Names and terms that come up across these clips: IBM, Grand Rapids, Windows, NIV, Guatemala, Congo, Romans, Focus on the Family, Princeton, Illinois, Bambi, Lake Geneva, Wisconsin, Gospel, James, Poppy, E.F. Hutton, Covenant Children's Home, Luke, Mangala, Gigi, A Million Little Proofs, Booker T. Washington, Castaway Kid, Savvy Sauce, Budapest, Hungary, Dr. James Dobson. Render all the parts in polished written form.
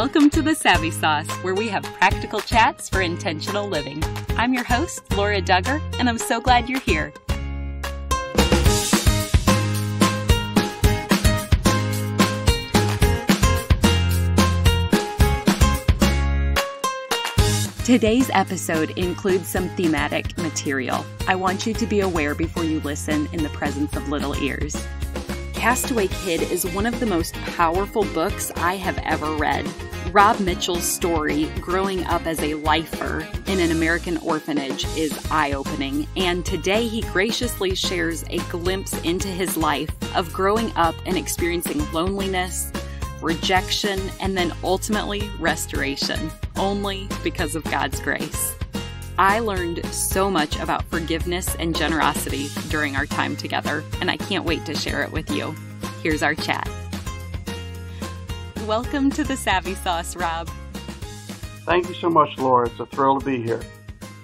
Welcome to the Savvy Sauce, where we have practical chats for intentional living. I'm your host, Laura Dugger, and I'm so glad you're here. Today's episode includes some thematic material. I want you to be aware before you listen in the presence of little ears. Castaway Kid is one of the most powerful books I have ever read. Rob Mitchell's story, growing up as a lifer in an American orphanage, is eye-opening, and today he graciously shares a glimpse into his life of growing up and experiencing loneliness, rejection, and then ultimately restoration, only because of God's grace. I learned so much about forgiveness and generosity during our time together, and I can't wait to share it with you. Here's our chat. Welcome to the Savvy Sauce, Rob. Thank you so much, Laura. It's a thrill to be here.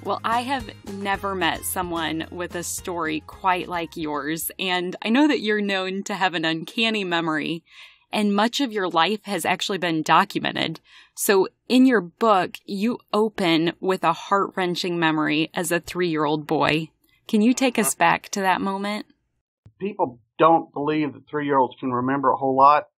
Well, I have never met someone with a story quite like yours, and I know that you're known to have an uncanny memory, and much of your life has actually been documented. So in your book, you open with a heart-wrenching memory as a 3-year-old boy. Can you take us back to that moment? People don't believe that 3-year-olds can remember a whole lot,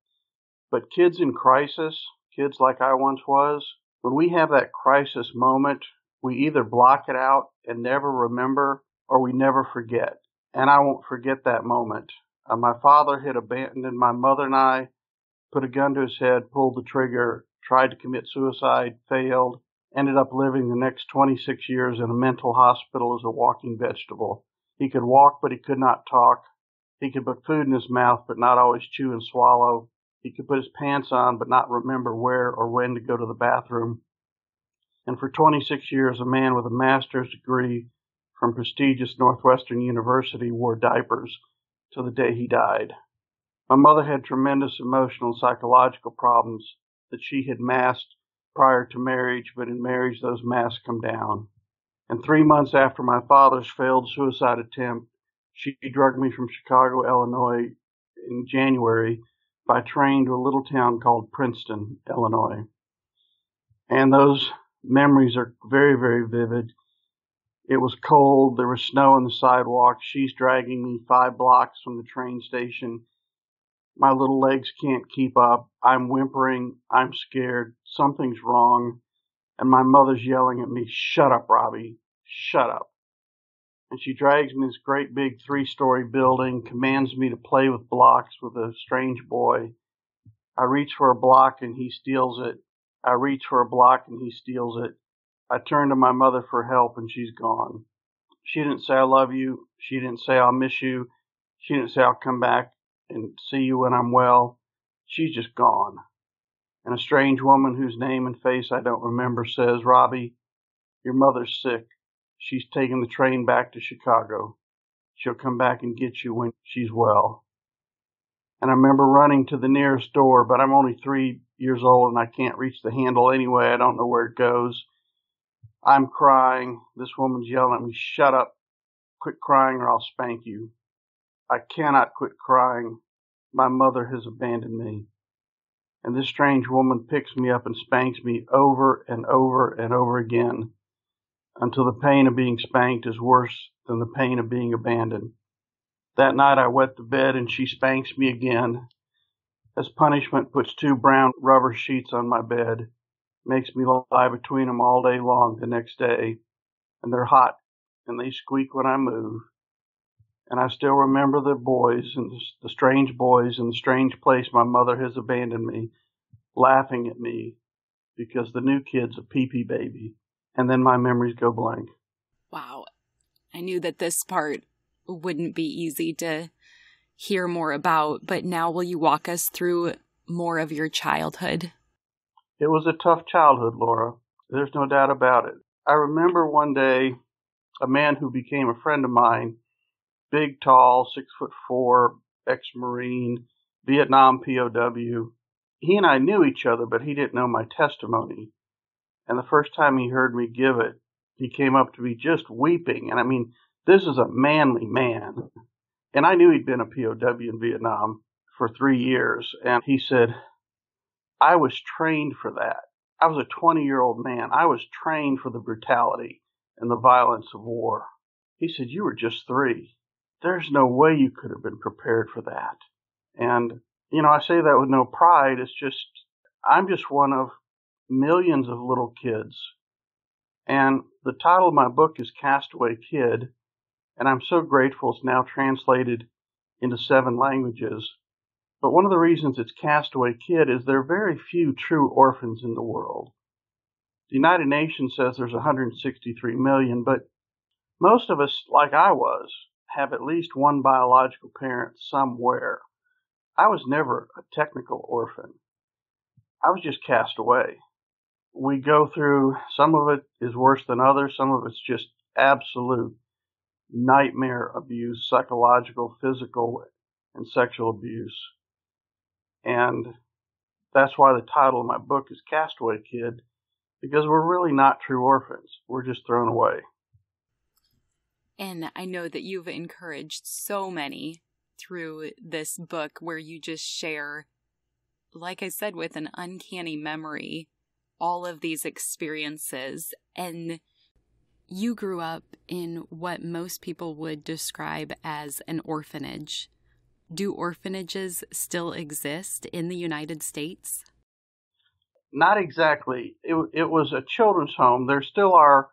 but kids in crisis, kids like I once was, when we have that crisis moment, we either block it out and never remember, or we never forget. And I won't forget that moment. My father had abandoned my mother and I, put a gun to his head, pulled the trigger, tried to commit suicide, failed, ended up living the next 26 years in a mental hospital as a walking vegetable. He could walk, but he could not talk. He could put food in his mouth, but not always chew and swallow. He could put his pants on, but not remember where or when to go to the bathroom. And for 26 years, a man with a master's degree from prestigious Northwestern University wore diapers till the day he died. My mother had tremendous emotional and psychological problems that she had masked prior to marriage, but in marriage those masks come down. And 3 months after my father's failed suicide attempt, she drugged me from Chicago, Illinois in January by train to a little town called Princeton, Illinois. And those memories are very, very vivid. It was cold, there was snow on the sidewalk, she's dragging me 5 blocks from the train station. My little legs can't keep up. I'm whimpering. I'm scared. Something's wrong. And my mother's yelling at me, "Shut up, Robbie. Shut up." And she drags me to this great big 3-story building, commands me to play with blocks with a strange boy. I reach for a block and he steals it. I reach for a block and he steals it. I turn to my mother for help and she's gone. She didn't say, "I love you." She didn't say, "I'll miss you." She didn't say, "I'll come back and see you when I'm well." She's just gone. And a strange woman whose name and face I don't remember says, "Robbie, your mother's sick. She's taking the train back to Chicago. She'll come back and get you when she's well." And I remember running to the nearest door, but I'm only 3 years old and I can't reach the handle anyway. I don't know where it goes. I'm crying. This woman's yelling at me, "Shut up. Quit crying or I'll spank you." I cannot quit crying. My mother has abandoned me. And this strange woman picks me up and spanks me over and over and over again until the pain of being spanked is worse than the pain of being abandoned. That night I wet the bed and she spanks me again. As punishment, puts 2 brown rubber sheets on my bed, makes me lie between them all day long the next day. And they're hot and they squeak when I move. And I still remember the boys and the strange boys in the strange place my mother has abandoned me, laughing at me because the new kid's a pee-pee baby. And then my memories go blank. Wow. I knew that this part wouldn't be easy to hear more about, but now will you walk us through more of your childhood? It was a tough childhood, Laura. There's no doubt about it. I remember one day a man who became a friend of mine, big, tall, 6'4", ex-Marine, Vietnam POW. He and I knew each other, but he didn't know my testimony. And the first time he heard me give it, he came up to me just weeping. And I mean, this is a manly man. And I knew he'd been a POW in Vietnam for 3 years. And he said, I was trained for that. I was a 20-year-old man. I was trained for the brutality and the violence of war. He said, you were just 3. There's no way you could have been prepared for that. And, you know, I say that with no pride. It's just, I'm just one of millions of little kids. And the title of my book is Castaway Kid, and I'm so grateful it's now translated into 7 languages. But one of the reasons it's Castaway Kid is there are very few true orphans in the world. The United Nations says there's 163 million, but most of us, like I was, have at least one biological parent somewhere. I was never a technical orphan. I was just cast away. We go through, some of it is worse than others, some of it's just absolute nightmare abuse, psychological, physical, and sexual abuse. And that's why the title of my book is Castaway Kid, because we're really not true orphans. We're just thrown away. And I know that you've encouraged so many through this book where you just share, like I said, with an uncanny memory, all of these experiences. And you grew up in what most people would describe as an orphanage. Do orphanages still exist in the United States? Not exactly. It was a children's home. There still are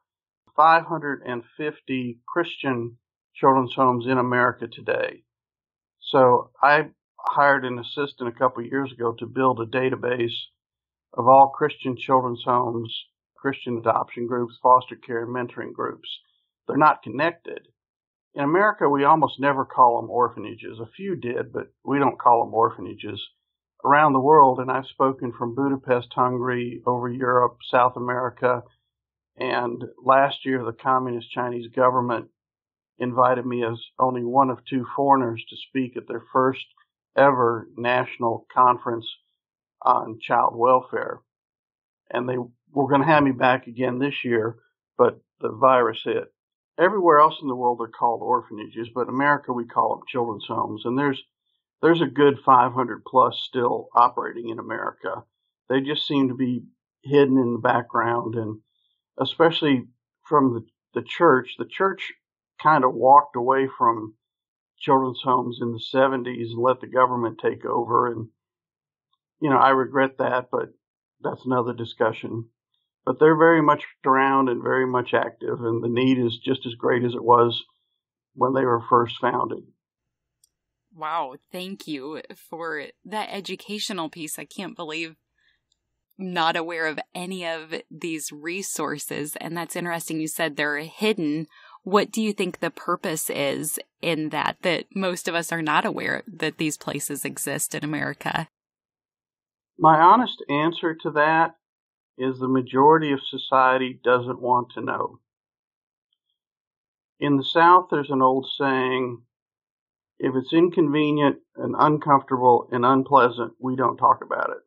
550 Christian children's homes in America today. So I hired an assistant a couple of years ago to build a database of all Christian children's homes, Christian adoption groups, foster care, and mentoring groups. They're not connected. In America, we almost never call them orphanages. A few did, but we don't call them orphanages. Around the world, and I've spoken from Budapest, Hungary, over Europe, South America, and last year the Communist Chinese government invited me as only one of 2 foreigners to speak at their first ever national conference on child welfare. And they were going to have me back again this year, but the virus hit. Everywhere else in the world they're called orphanages, but in America we call them children's homes. And there's a good 500 plus still operating in America. They just seem to be hidden in the background, and especially from the church. The church kind of walked away from children's homes in the 70s and let the government take over. And, you know, I regret that, but that's another discussion. But they're very much around and very much active, and the need is just as great as it was when they were first founded. Wow, thank you for that educational piece. I can't believe I'm not aware of any of these resources. And that's interesting. You said they're hidden. What do you think the purpose is in that most of us are not aware that these places exist in America? My honest answer to that is the majority of society doesn't want to know. In the South, there's an old saying, if it's inconvenient and uncomfortable and unpleasant, we don't talk about it.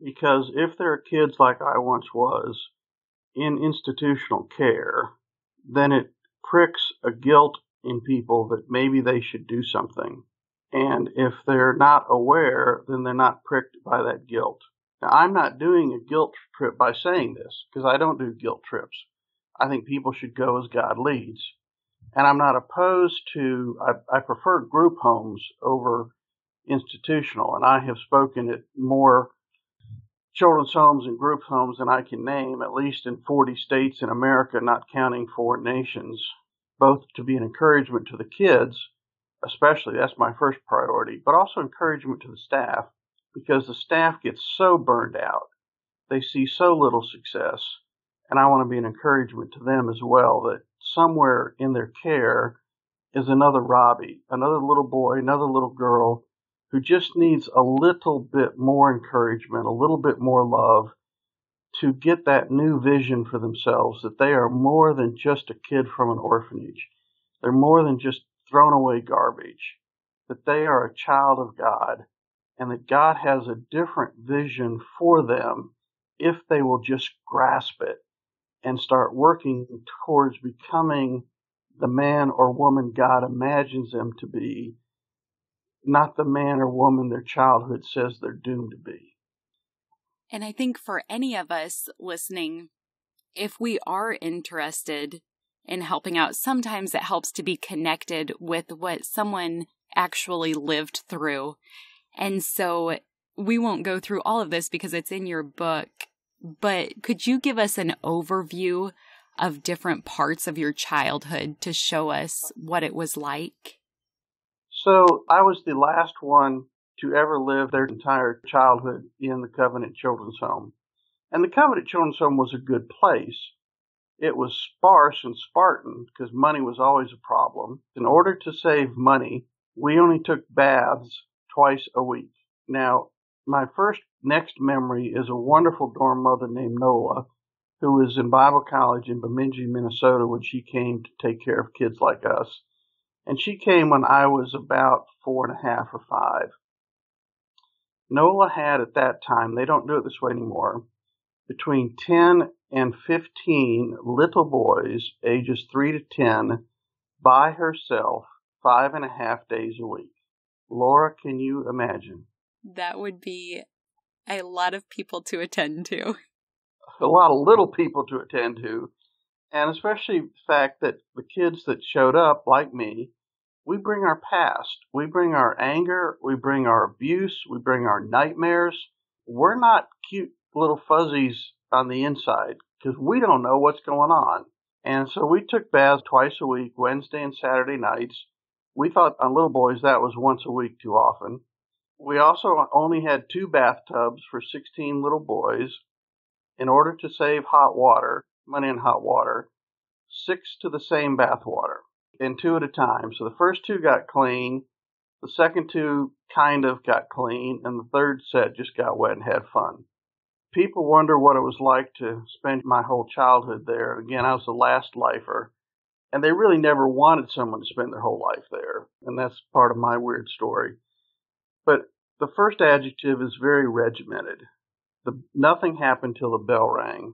Because if there are kids like I once was in institutional care, then it pricks a guilt in people that maybe they should do something. And if they're not aware, then they're not pricked by that guilt. Now, I'm not doing a guilt trip by saying this, because I don't do guilt trips. I think people should go as God leads. And I'm not opposed to, I prefer group homes over institutional. And I have spoken at more children's homes and group homes than I can name, at least in 40 states in America, not counting foreign nations, both to be an encouragement to the kids, especially, that's my first priority, but also encouragement to the staff, because the staff gets so burned out. They see so little success. And I want to be an encouragement to them as well, that somewhere in their care is another Robbie, another little boy, another little girl who just needs a little bit more encouragement, a little bit more love to get that new vision for themselves, that they are more than just a kid from an orphanage. They're more than just thrown away garbage, that they are a child of God and that God has a different vision for them if they will just grasp it and start working towards becoming the man or woman God imagines them to be, not the man or woman their childhood says they're doomed to be. And I think for any of us listening, if we are interested in helping out, sometimes it helps to be connected with what someone actually lived through. And so we won't go through all of this because it's in your book, but could you give us an overview of different parts of your childhood to show us what it was like? So I was the last one to ever live their entire childhood in the Covenant Children's Home. And the Covenant Children's Home was a good place. It was sparse and Spartan because money was always a problem. In order to save money, we only took baths twice a week. Now, my next memory is a wonderful dorm mother named Nola, who was in Bible college in Bemidji, Minnesota, when she came to take care of kids like us. And she came when I was about 4 and a half or 5. Nola had at that time, they don't do it this way anymore, between 10 and 15 little boys, ages 3 to 10, by herself 5 and a half days a week. Laura, can you imagine? That would be a lot of people to attend to. A lot of little people to attend to, and especially the fact that the kids that showed up, like me, we bring our past, we bring our anger, we bring our abuse, we bring our nightmares. We're not cute little fuzzies on the inside because we don't know what's going on. And so we took baths twice a week, Wednesday and Saturday nights. We thought on little boys that was once a week too often. We also only had 2 bathtubs for 16 little boys. In order to save hot water, money in hot water, 6 to the same bath water, and 2 at a time. So the first 2 got clean, the second 2 kind of got clean, and the third set just got wet and had fun. People wonder what it was like to spend my whole childhood there. Again, I was the last lifer, and they really never wanted someone to spend their whole life there, and that's part of my weird story. But the first adjective is very regimented. Nothing happened till the bell rang.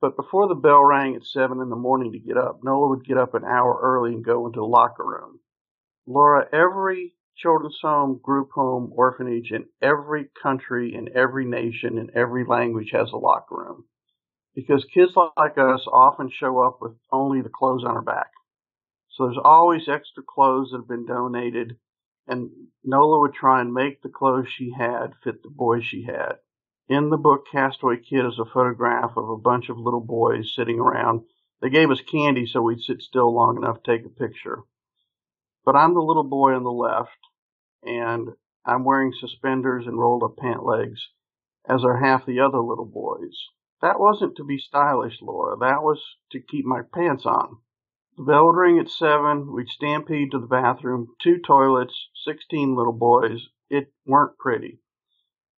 But before the bell rang at 7 in the morning to get up, Nola would get up an hour early and go into the locker room. Laura, every children's home, group home, orphanage in every country, in every nation, in every language has a locker room. Because kids like us often show up with only the clothes on our back. So there's always extra clothes that have been donated, and Nola would try and make the clothes she had fit the boys she had. In the book, Castaway Kid is a photograph of a bunch of little boys sitting around. They gave us candy so we'd sit still long enough to take a picture. But I'm the little boy on the left, and I'm wearing suspenders and rolled-up pant legs, as are half the other little boys. That wasn't to be stylish, Laura. That was to keep my pants on. The bell would ring at 7. We'd stampede to the bathroom, 2 toilets, 16 little boys. It weren't pretty.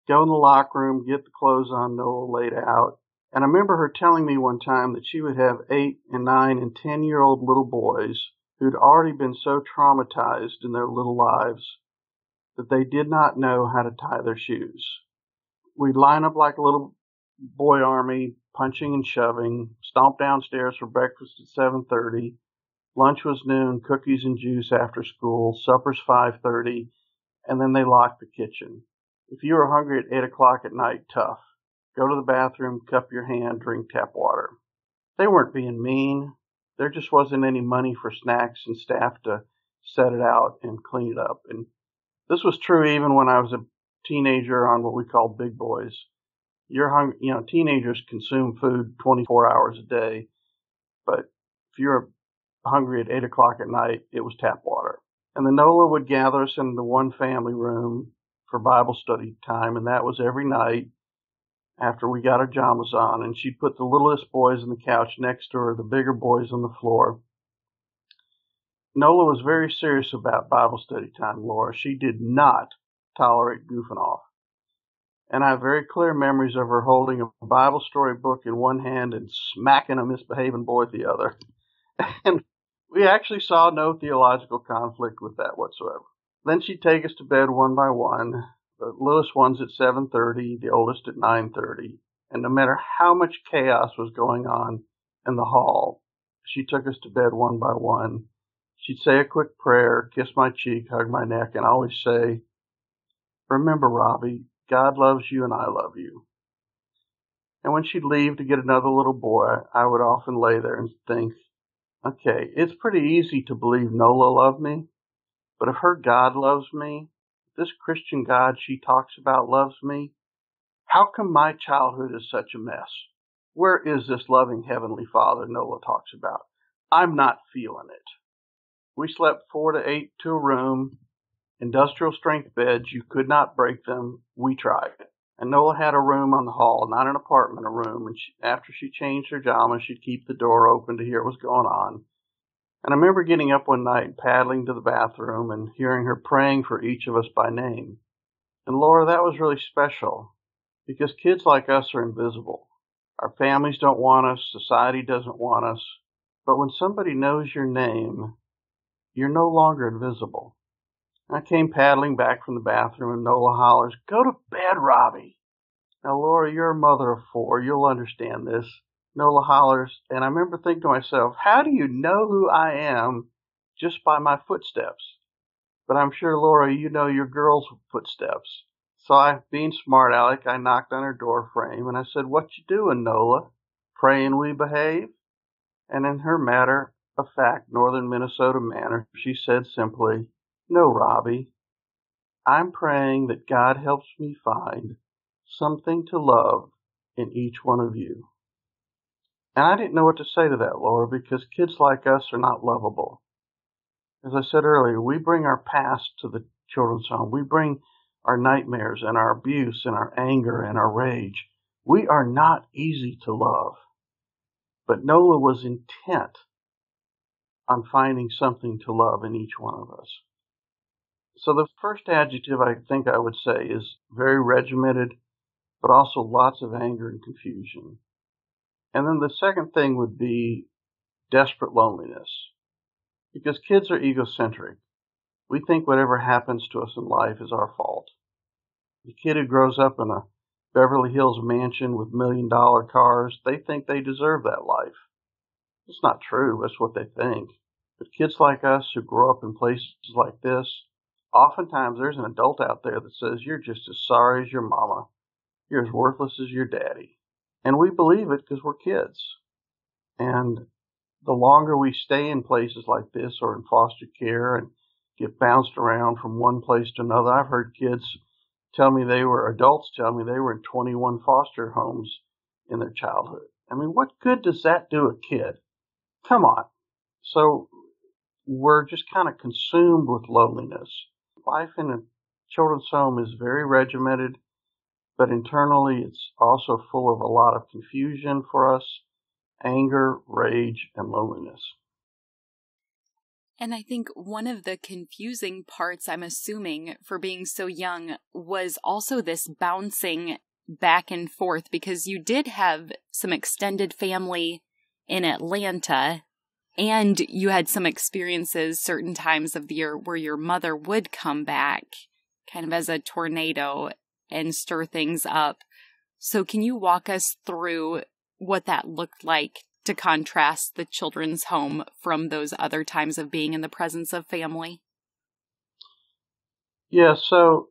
Go in the locker room, get the clothes on, Nola laid out. And I remember her telling me one time that she would have 8- and 9- and 10-year-old little boys who'd already been so traumatized in their little lives that they did not know how to tie their shoes. We'd line up like a little boy army, punching and shoving, stomp downstairs for breakfast at 7:30, lunch was noon, cookies and juice after school, supper's 5:30, and then they locked the kitchen. If you were hungry at 8 o'clock at night, tough. Go to the bathroom, cup your hand, drink tap water. They weren't being mean. There just wasn't any money for snacks and staff to set it out and clean it up. And this was true even when I was a teenager on what we called big boys. You're hungry, you know, teenagers consume food 24 hours a day. But if you're hungry at 8 o'clock at night, it was tap water. And the Nola would gather us in the one family room for Bible study time, and that was every night after we got our pajamas on, and she'd put the littlest boys on the couch next to her, the bigger boys on the floor. Nola was very serious about Bible study time, Laura. She did not tolerate goofing off. And I have very clear memories of her holding a Bible story book in one hand and smacking a misbehaving boy with the other. And we actually saw no theological conflict with that whatsoever. Then she'd take us to bed one by one, the littlest ones at 7:30, the oldest at 9:30. And no matter how much chaos was going on in the hall, she took us to bed one by one. She'd say a quick prayer, kiss my cheek, hug my neck, and always say, "Remember, Robbie, God loves you and I love you. And when she'd leave to get another little boy, I would often lay there and think, okay, it's pretty easy to believe Nola loved me, but if her God loves me, if this Christian God she talks about loves me, how come my childhood is such a mess? Where is this loving Heavenly Father Nola talks about? I'm not feeling it. We slept 4 to 8 to a room, industrial-strength beds. You could not break them. We tried. And Nola had a room on the hall, not an apartment, a room. And after she changed her pajamas, she'd keep the door open to hear what was going on. And I remember getting up one night, paddling to the bathroom, and hearing her praying for each of us by name. And, Laura, that was really special, because kids like us are invisible. Our families don't want us. Society doesn't want us. But when somebody knows your name, you're no longer invisible. I came paddling back from the bathroom, and Nola hollers, "Go to bed, Robbie." Now, Laura, you're a mother of 4. You'll understand this. Nola hollers, and I remember thinking to myself, how do you know who I am just by my footsteps? But I'm sure, Laura, you know your girl's footsteps. So I, being smart aleck, I knocked on her door frame, and I said, "What you doing, Nola? Praying we behave?" And in her matter-of-fact northern Minnesota manner, she said simply, "No, Robbie, I'm praying that God helps me find something to love in each one of you." And I didn't know what to say to that, Laura, because kids like us are not lovable. As I said earlier, we bring our past to the children's home. We bring our nightmares and our abuse and our anger and our rage. We are not easy to love. But Nola was intent on finding something to love in each one of us. So the first adjective I think I would say is very regimented, but also lots of anger and confusion. And then the second thing would be desperate loneliness, because kids are egocentric. We think whatever happens to us in life is our fault. The kid who grows up in a Beverly Hills mansion with million-dollar cars, they think they deserve that life. It's not true. That's what they think. But kids like us who grow up in places like this, oftentimes there's an adult out there that says, "You're just as sorry as your mama. You're as worthless as your daddy." And we believe it because we're kids. And the longer we stay in places like this or in foster care and get bounced around from one place to another, I've heard kids tell me they were, adults tell me they were in 21 foster homes in their childhood. I mean, what good does that do a kid? Come on. So we're just kind of consumed with loneliness. Life in a children's home is very regimented, but internally it's also full of a lot of confusion for us, anger, rage, and loneliness. And I think one of the confusing parts, I'm assuming, for being so young was also this bouncing back and forth, because you did have some extended family in Atlanta, and you had some experiences certain times of the year where your mother would come back kind of as a tornado and stir things up. So can you walk us through what that looked like to contrast the children's home from those other times of being in the presence of family? Yeah, so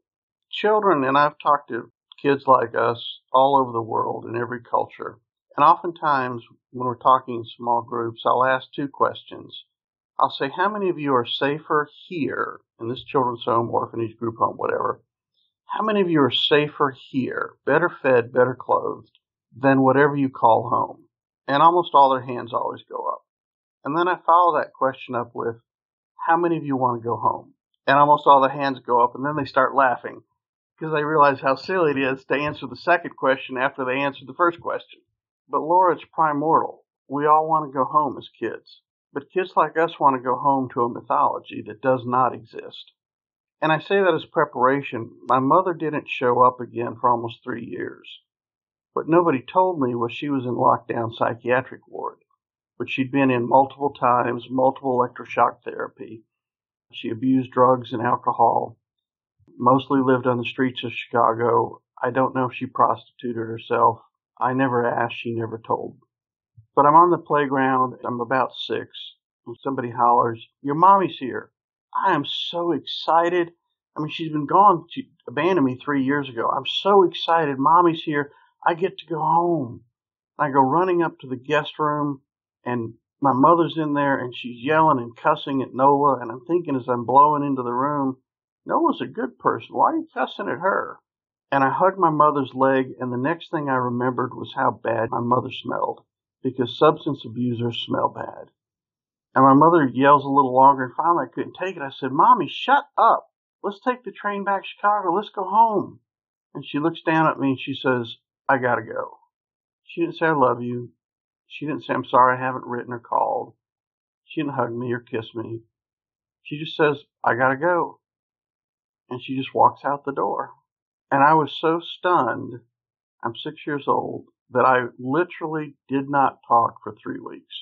children, and I've talked to kids like us all over the world in every culture, and oftentimes when we're talking in small groups, I'll ask two questions. I'll say, how many of you are safer here in this children's home, orphanage, group home, whatever? How many of you are safer here, better fed, better clothed, than whatever you call home? And almost all their hands always go up. And then I follow that question up with, how many of you want to go home? And almost all the hands go up, and then they start laughing, because they realize how silly it is to answer the second question after they answered the first question. But, Laura, it's primordial. We all want to go home as kids. But kids like us want to go home to a mythology that does not exist. And I say that as preparation. My mother didn't show up again for almost 3 years. What nobody told me was she was in lockdown psychiatric ward, which she'd been in multiple times, multiple electroshock therapy. She abused drugs and alcohol, mostly lived on the streets of Chicago. I don't know if she prostituted herself. I never asked. She never told. But I'm on the playground. I'm about 6, and somebody hollers, "Your mommy's here." I am so excited. I mean, she's been gone. She abandoned me 3 years ago. I'm so excited. Mommy's here. I get to go home. I go running up to the guest room, and my mother's in there, and she's yelling and cussing at Nola, and I'm thinking as I'm blowing into the room, Nola's a good person. Why are you cussing at her? And I hugged my mother's leg, and the next thing I remembered was how bad my mother smelled, because substance abusers smell bad. And my mother yells a little longer, and finally I couldn't take it. I said, Mommy, shut up. Let's take the train back to Chicago. Let's go home. And she looks down at me, and she says, I gotta go. She didn't say I love you. She didn't say I'm sorry I haven't written or called. She didn't hug me or kiss me. She just says, I gotta go. And she just walks out the door. And I was so stunned, I'm 6 years old, that I literally did not talk for 3 weeks.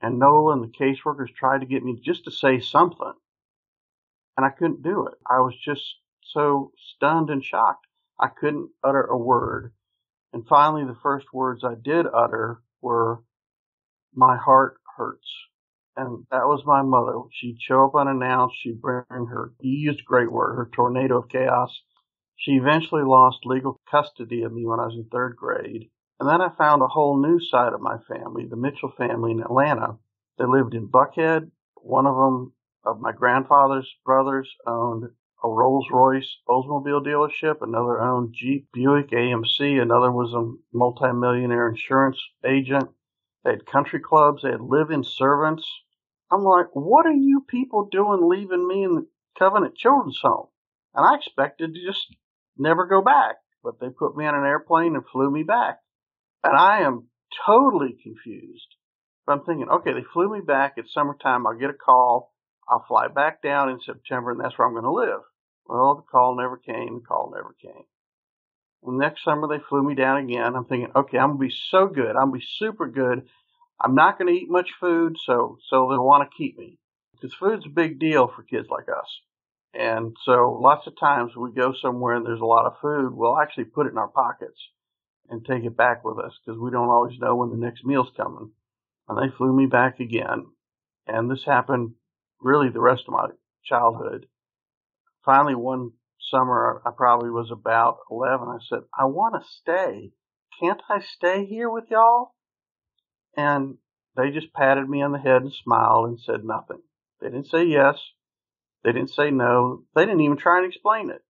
And Nola and the caseworkers tried to get me just to say something. And I couldn't do it. I was just so stunned and shocked. I couldn't utter a word. And finally, the first words I did utter were, my heart hurts. And that was my mother. She'd show up unannounced. She'd bring her, he used a great word, her tornado of chaos. She eventually lost legal custody of me when I was in third grade. And then I found a whole new side of my family, the Mitchell family in Atlanta. They lived in Buckhead. One of them, of my grandfather's brothers, owned a Rolls-Royce Oldsmobile dealership, another owned Jeep, Buick, AMC, another was a multimillionaire insurance agent. They had country clubs, they had live-in servants. I'm like, what are you people doing leaving me in the Covenant Children's Home? And I expected to just never go back, but they put me on an airplane and flew me back. And I am totally confused. But I'm thinking, okay, they flew me back. It's summertime. I'll get a call. I'll fly back down in September, and that's where I'm going to live. Well, the call never came. The call never came. And next summer, they flew me down again. I'm thinking, okay, I'm going to be so good. I'm going to be super good. I'm not going to eat much food, so they'll want to keep me. Because food's a big deal for kids like us. And so lots of times we go somewhere and there's a lot of food. We'll actually put it in our pockets and take it back with us because we don't always know when the next meal's coming. And they flew me back again. And this happened really the rest of my childhood. Finally, one summer, I probably was about 11. I said, I want to stay. Can't I stay here with y'all? And they just patted me on the head and smiled and said nothing. They didn't say yes. They didn't say no. They didn't even try and explain it.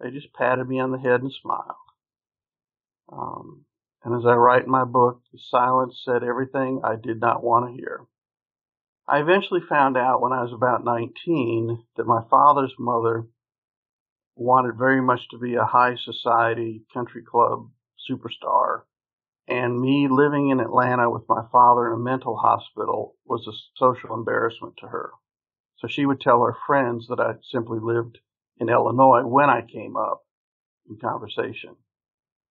They just patted me on the head and smiled. And as I write in my book, the silence said everything I did not want to hear. I eventually found out when I was about 19 that my father's mother wanted very much to be a high society country club superstar. And me living in Atlanta with my father in a mental hospital was a social embarrassment to her. So she would tell her friends that I simply lived in Illinois when I came up in conversation.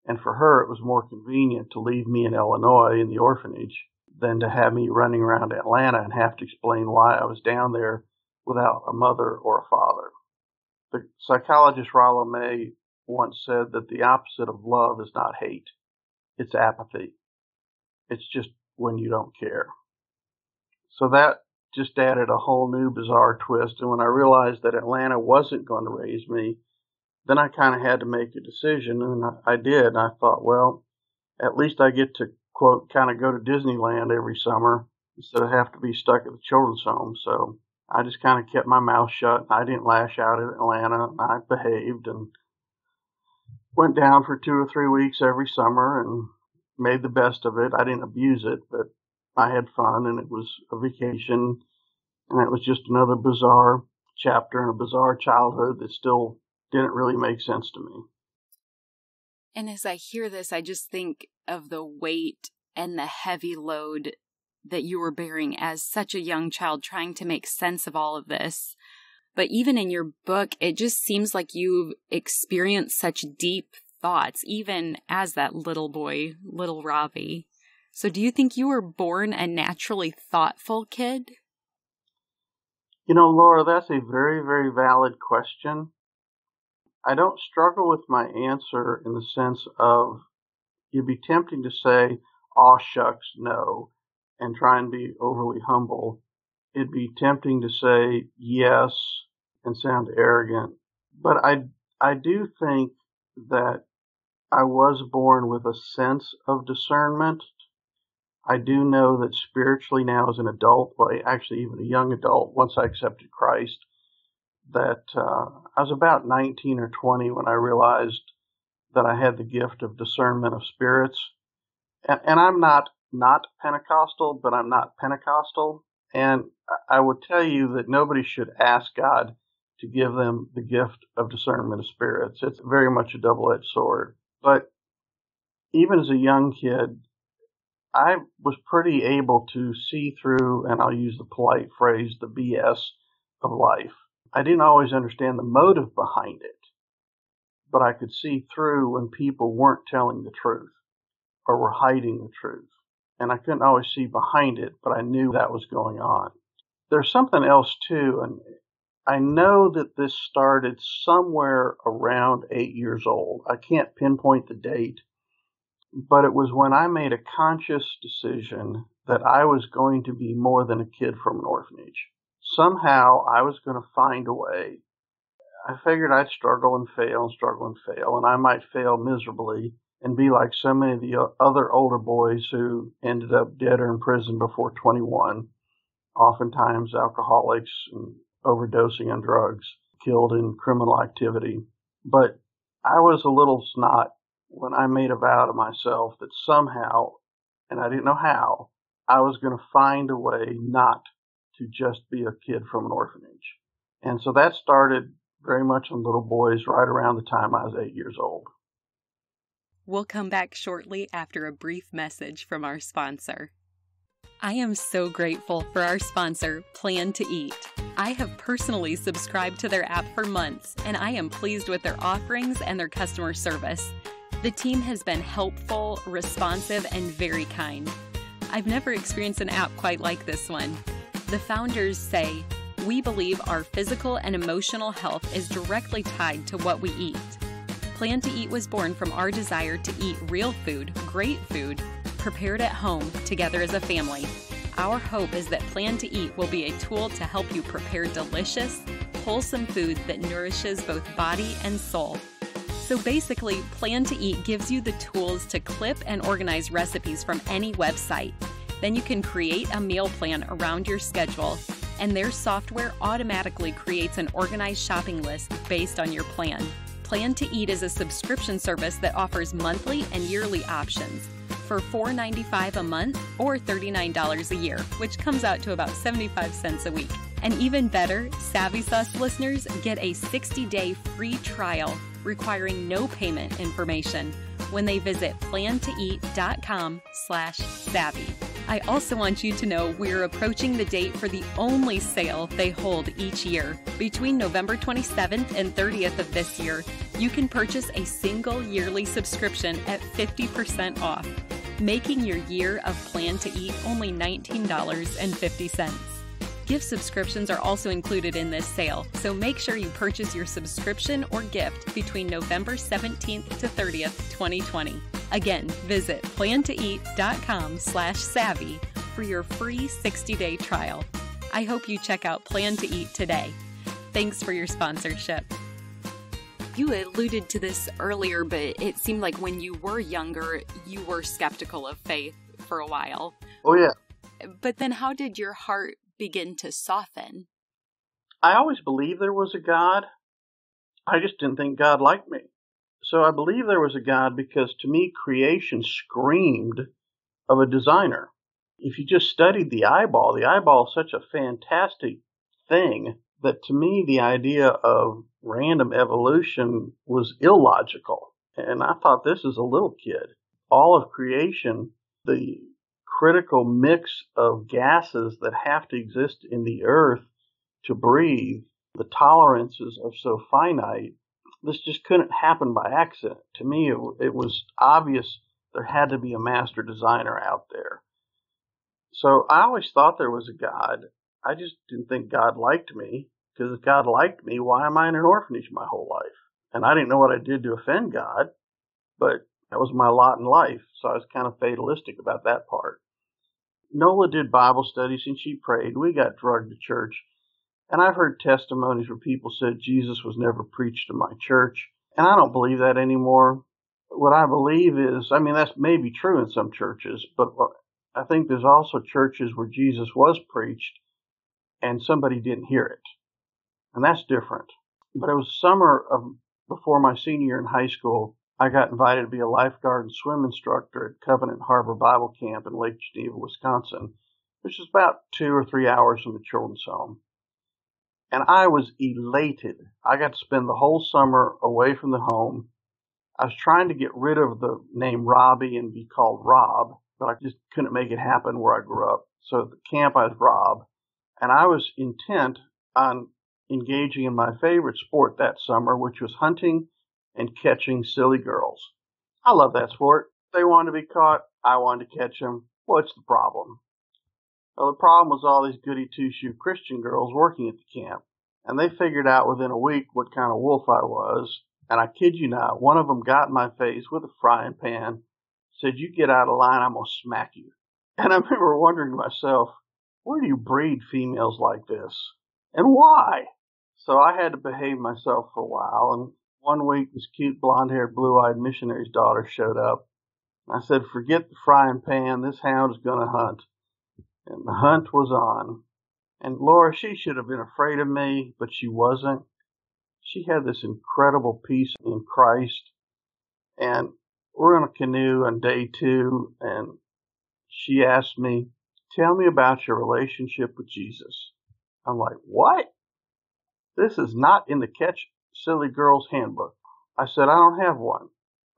And for her, it was more convenient to leave me in Illinois in the orphanage than to have me running around Atlanta and have to explain why I was down there without a mother or a father. The psychologist Rollo May once said that the opposite of love is not hate. It's apathy. It's just when you don't care. So that just added a whole new bizarre twist. And when I realized that Atlanta wasn't going to raise me, then I kind of had to make a decision, and I did. And I thought, well, at least I get to, quote, kind of go to Disneyland every summer instead of have to be stuck at the children's home. So I just kind of kept my mouth shut. And I didn't lash out at Atlanta. I behaved and went down for 2 or 3 weeks every summer and made the best of it. I didn't abuse it, but I had fun, and it was a vacation, and it was just another bizarre chapter in a bizarre childhood that still didn't really make sense to me. And as I hear this, I just think of the weight and the heavy load that you were bearing as such a young child trying to make sense of all of this. But even in your book, it just seems like you've experienced such deep thoughts, even as that little boy, little Robbie. So do you think you were born a naturally thoughtful kid? You know, Laura, that's a very, very valid question. I don't struggle with my answer in the sense of you'd be tempting to say, aw, shucks, no, and try and be overly humble. It'd be tempting to say yes and sound arrogant. But I do think that I was born with a sense of discernment. I do know that spiritually now as an adult, well, actually even a young adult, once I accepted Christ, that I was about 19 or 20 when I realized that I had the gift of discernment of spirits. And I'm not Pentecostal, but I'm not Pentecostal. And I would tell you that nobody should ask God to give them the gift of discernment of spirits. It's very much a double-edged sword. But even as a young kid, I was pretty able to see through, and I'll use the polite phrase, the BS of life. I didn't always understand the motive behind it, but I could see through when people weren't telling the truth or were hiding the truth. And I couldn't always see behind it, but I knew that was going on. There's something else, too, and I know that this started somewhere around 8 years old. I can't pinpoint the date. But it was when I made a conscious decision that I was going to be more than a kid from an orphanage. Somehow I was going to find a way. I figured I'd struggle and fail, and I might fail miserably and be like so many of the other older boys who ended up dead or in prison before 21, oftentimes alcoholics and overdosing on drugs, killed in criminal activity. But I was a little snot when I made a vow to myself that somehow, and I didn't know how, I was going to find a way not to just be a kid from an orphanage. And so that started very much in little boys right around the time I was 8 years old. We'll come back shortly after a brief message from our sponsor. I am so grateful for our sponsor, Plan to Eat. I have personally subscribed to their app for months, and I am pleased with their offerings and their customer service. The team has been helpful, responsive, and very kind. I've never experienced an app quite like this one. The founders say, "We believe our physical and emotional health is directly tied to what we eat." Plan to Eat was born from our desire to eat real food, great food, prepared at home, together as a family. Our hope is that Plan to Eat will be a tool to help you prepare delicious, wholesome food that nourishes both body and soul. So basically, Plan to Eat gives you the tools to clip and organize recipes from any website. Then you can create a meal plan around your schedule, and their software automatically creates an organized shopping list based on your plan. Plan to Eat is a subscription service that offers monthly and yearly options for $4.95 a month or $39 a year, which comes out to about 75 cents a week. And even better, Savvy Sauce listeners get a 60-day free trial requiring no payment information when they visit plantoeat.com/savvy. I also want you to know we're approaching the date for the only sale they hold each year. Between November 27th and 30th of this year, you can purchase a single yearly subscription at 50% off, making your year of Plan to Eat only $19.50. Gift subscriptions are also included in this sale, so make sure you purchase your subscription or gift between November 17th to 30th, 2020. Again, visit plantoeat.com/savvy for your free 60-day trial. I hope you check out Plan to Eat today. Thanks for your sponsorship. You alluded to this earlier, but it seemed like when you were younger, you were skeptical of faith for a while. Oh, yeah. But then how did your heart begin to soften? I always believed there was a God. I just didn't think God liked me. So I believe there was a God because to me, creation screamed of a designer. If you just studied the eyeball is such a fantastic thing that to me, the idea of random evolution was illogical. And I thought this is a little kid. All of creation, the critical mix of gases that have to exist in the earth to breathe, the tolerances are so finite. This just couldn't happen by accident. To me, it was obvious there had to be a master designer out there. So I always thought there was a God. I just didn't think God liked me, because if God liked me, why am I in an orphanage my whole life? And I didn't know what I did to offend God, but that was my lot in life, so I was kind of fatalistic about that part. Nola did Bible studies, and she prayed. We got drugged to church. And I've heard testimonies where people said Jesus was never preached in my church. And I don't believe that anymore. what I believe is, I mean, that's maybe true in some churches, but I think there's also churches where Jesus was preached and somebody didn't hear it. And that's different. But it was summer before my senior year in high school, I got invited to be a lifeguard and swim instructor at Covenant Harbor Bible Camp in Lake Geneva, Wisconsin, which is about 2 or 3 hours from the children's home. And I was elated. I got to spend the whole summer away from the home. I was trying to get rid of the name Robbie and be called Rob, but I just couldn't make it happen where I grew up. So at the camp, I was Rob. And I was intent on engaging in my favorite sport that summer, which was hunting and catching silly girls. I love that sport. They wanted to be caught. I wanted to catch them. What's the problem? Well, the problem was all these goody-two-shoe Christian girls working at the camp, and they figured out within a week what kind of wolf I was, and I kid you not, one of them got in my face with a frying pan, said, "You get out of line, I'm going to smack you." And I remember wondering to myself, where do you breed females like this, and why? So I had to behave myself for a while, and one week this cute blonde-haired, blue-eyed missionary's daughter showed up. I said, "Forget the frying pan, this hound is going to hunt." And the hunt was on. And Laura, she should have been afraid of me, but she wasn't. She had this incredible peace in Christ. And we're in a canoe on day 2, and she asked me, "Tell me about your relationship with Jesus." I'm like, "What? This is not in the Catch Silly Girls handbook." I said, "I don't have one.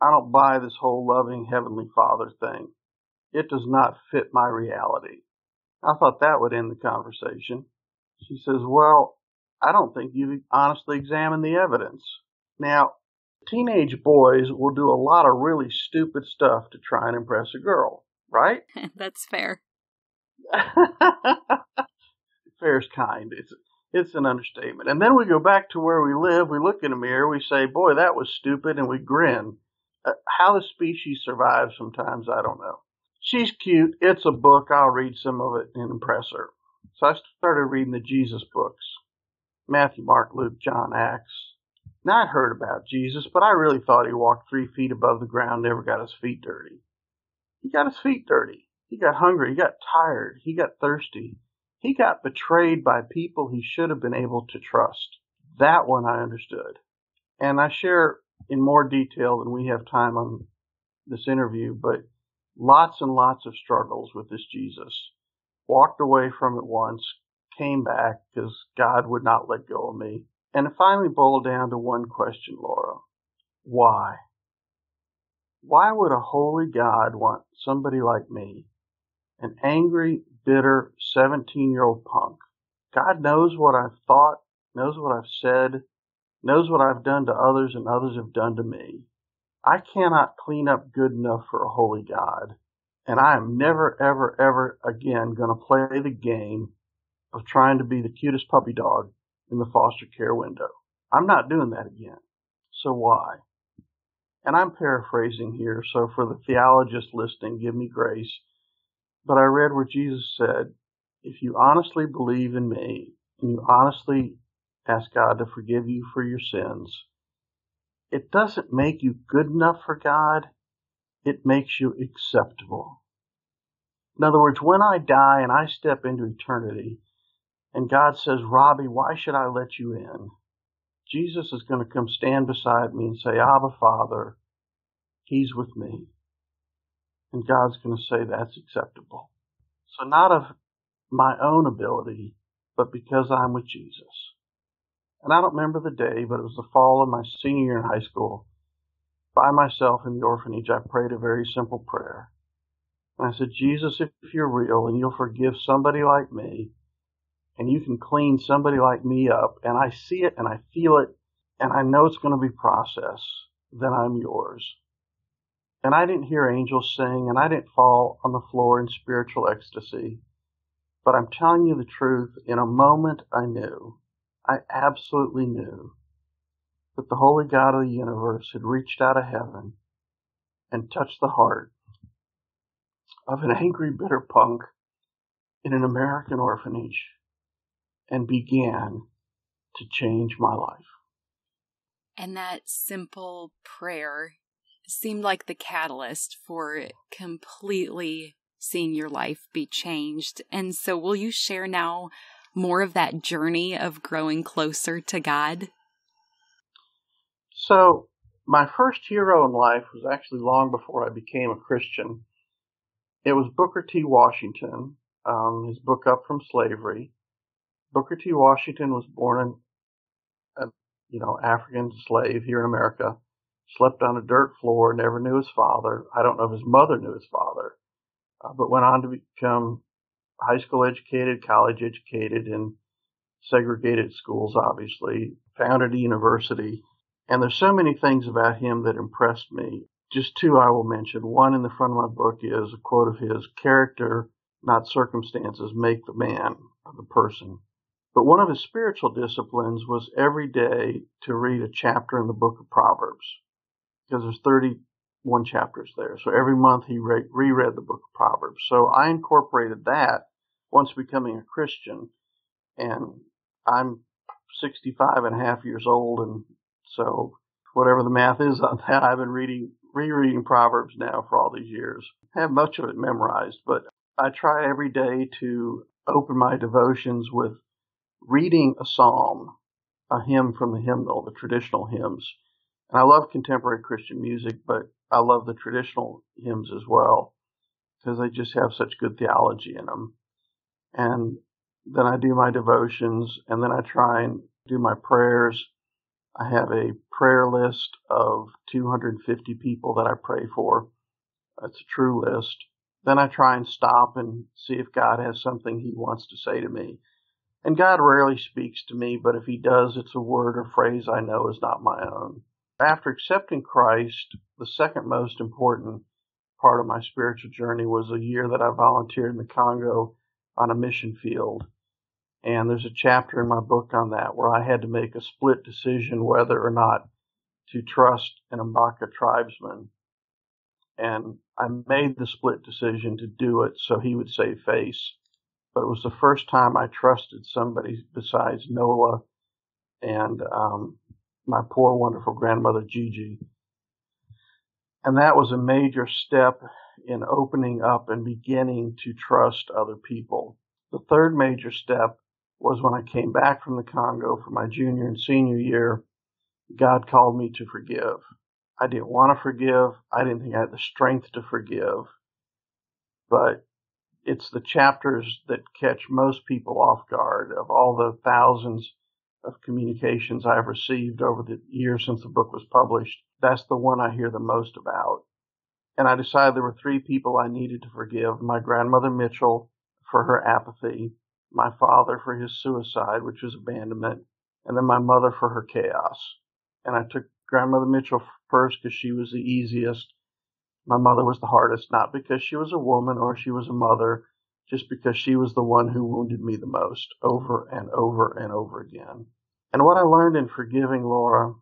I don't buy this whole loving Heavenly Father thing. It does not fit my reality." I thought that would end the conversation. She says, "Well, I don't think you've honestly examined the evidence." Now, teenage boys will do a lot of really stupid stuff to try and impress a girl, right? That's fair. Fair is kind. It's an understatement. And then we go back to where we live, we look in a mirror, we say, "Boy, that was stupid," and we grin. How the species survives sometimes, I don't know. She's cute. It's a book. I'll read some of it and impress her. So I started reading the Jesus books. Matthew, Mark, Luke, John, Acts. Now I'd heard about Jesus, but I really thought he walked 3 feet above the ground, never got his feet dirty. He got his feet dirty. He got hungry. He got tired. He got thirsty. He got betrayed by people he should have been able to trust. That one I understood. And I share in more detail than we have time on this interview, but lots and lots of struggles with this Jesus. Walked away from it once, came back because God would not let go of me. And it finally boiled down to one question, Laura. Why? Why would a holy God want somebody like me, an angry, bitter 17-year-old punk? God knows what I've thought, knows what I've said, knows what I've done to others and others have done to me. I cannot clean up good enough for a holy God, and I am never, ever, ever again going to play the game of trying to be the cutest puppy dog in the foster care window. I'm not doing that again. So why? And I'm paraphrasing here, so for the theologists listening, give me grace. But I read where Jesus said, if you honestly believe in me, and you honestly ask God to forgive you for your sins, it doesn't make you good enough for God. It makes you acceptable. In other words, when I die and I step into eternity and God says, "Robbie, why should I let you in?" Jesus is going to come stand beside me and say, "Abba, Father, he's with me." And God's going to say that's acceptable. So not of my own ability, but because I'm with Jesus. And I don't remember the day, but it was the fall of my senior year in high school. By myself in the orphanage, I prayed a very simple prayer. And I said, "Jesus, if you're real and you'll forgive somebody like me, and you can clean somebody like me up, and I see it and I feel it, and I know it's going to be processed, then I'm yours." And I didn't hear angels sing, and I didn't fall on the floor in spiritual ecstasy. But I'm telling you the truth, in a moment I knew. I absolutely knew that the holy God of the universe had reached out of heaven and touched the heart of an angry, bitter punk in an American orphanage and began to change my life. And that simple prayer seemed like the catalyst for completely seeing your life be changed. And so will you share now more of that journey of growing closer to God? So my first hero in life was actually long before I became a Christian. It was Booker T. Washington, his book Up from Slavery. Booker T. Washington was born an African slave here in America, slept on a dirt floor, never knew his father. I don't know if his mother knew his father, but went on to become high school educated, college educated, in segregated schools, obviously, founded a university. And there's so many things about him that impressed me. Just two I will mention. One in the front of my book is a quote of his: character, not circumstances, make the man, the person. But one of his spiritual disciplines was every day to read a chapter in the book of Proverbs, because there's 31 chapters there. So every month he reread the book of Proverbs. So I incorporated that once becoming a Christian, and I'm 65 and a half years old, and so whatever the math is on that, I've been rereading Proverbs now for all these years. I have much of it memorized, but I try every day to open my devotions with reading a psalm, a hymn from the hymnal, the traditional hymns. And I love contemporary Christian music, but I love the traditional hymns as well, because they just have such good theology in them. And then I do my devotions, and then I try and do my prayers. I have a prayer list of 250 people that I pray for. That's a true list. Then I try and stop and see if God has something he wants to say to me. And God rarely speaks to me, but if he does, it's a word or phrase I know is not my own. After accepting Christ, the second most important part of my spiritual journey was a year that I volunteered in the Congo on a mission field. And there's a chapter in my book on that where I had to make a split decision whether or not to trust an Mbaka tribesman. And I made the split decision to do it so he would save face. But it was the first time I trusted somebody besides Nola and my poor, wonderful grandmother, Gigi. And that was a major step in opening up and beginning to trust other people. The third major step was when I came back from the Congo for my junior and senior year, God called me to forgive. I didn't want to forgive. I didn't think I had the strength to forgive. But it's the chapters that catch most people off guard. Of all the thousands of communications I've received over the years since the book was published, that's the one I hear the most about. And I decided there were three people I needed to forgive: my grandmother Mitchell for her apathy, my father for his suicide, which was abandonment, and then my mother for her chaos. And I took Grandmother Mitchell first because she was the easiest. My mother was the hardest, not because she was a woman or she was a mother, just because she was the one who wounded me the most over and over and over again. And what I learned in forgiving Laura,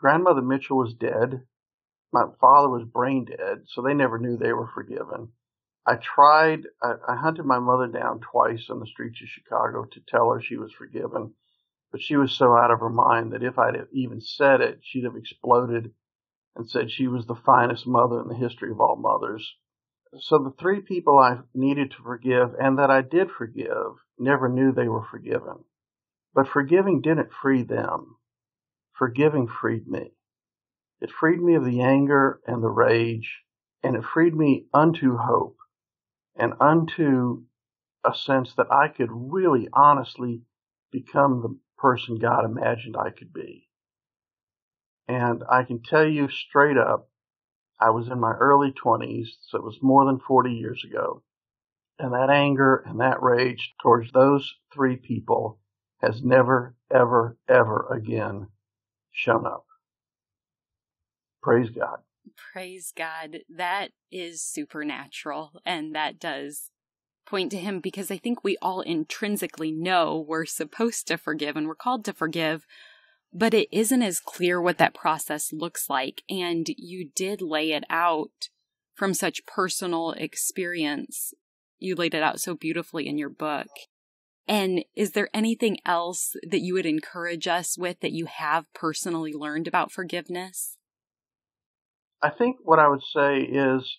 Grandmother Mitchell was dead. My father was brain dead, so they never knew they were forgiven. I hunted my mother down twice on the streets of Chicago to tell her she was forgiven, but she was so out of her mind that if I'd have even said it, she'd have exploded and said she was the finest mother in the history of all mothers. So the three people I needed to forgive and that I did forgive never knew they were forgiven. But forgiving didn't free them. Forgiving freed me. It freed me of the anger and the rage, and it freed me unto hope and unto a sense that I could really honestly become the person God imagined I could be. And I can tell you straight up, I was in my early 20s, so it was more than 40 years ago. And that anger and that rage towards those three people has never, ever, ever again shown up. Praise God. Praise God. That is supernatural. And that does point to him, because I think we all intrinsically know we're supposed to forgive and we're called to forgive, but it isn't as clear what that process looks like. And you did lay it out from such personal experience. You laid it out so beautifully in your book. And is there anything else that you would encourage us with that you have personally learned about forgiveness? I think what I would say is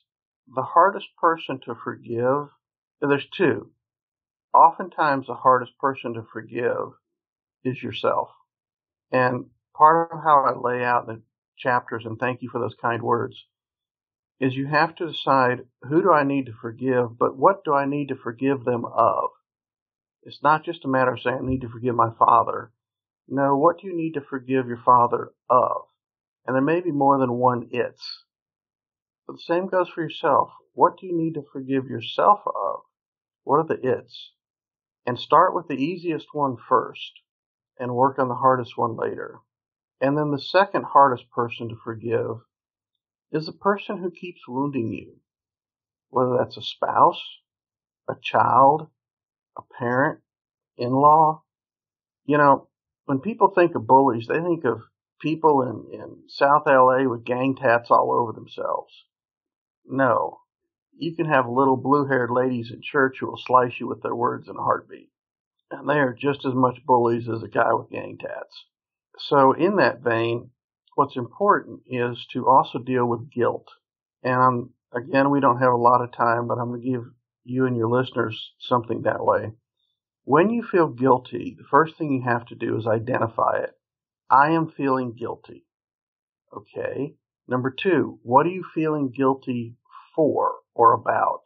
the hardest person to forgive, and there's two. Oftentimes the hardest person to forgive is yourself. And part of how I lay out the chapters, and thank you for those kind words, is you have to decide, who do I need to forgive, but what do I need to forgive them of? It's not just a matter of saying, I need to forgive my father. No, what do you need to forgive your father of? And there may be more than one it's. But the same goes for yourself. What do you need to forgive yourself of? What are the it's? And start with the easiest one first and work on the hardest one later. And then the second hardest person to forgive is the person who keeps wounding you, whether that's a spouse, a child, a parent, in-law. You know, when people think of bullies, they think of people in South LA with gang tats all over themselves. No, you can have little blue-haired ladies in church who will slice you with their words in a heartbeat, and they are just as much bullies as a guy with gang tats. So in that vein, what's important is to also deal with guilt. And again, we don't have a lot of time, but I'm going to give you and your listeners something that way. When you feel guilty, the first thing you have to do is identify it. I am feeling guilty. Okay. Number two, what are you feeling guilty for or about?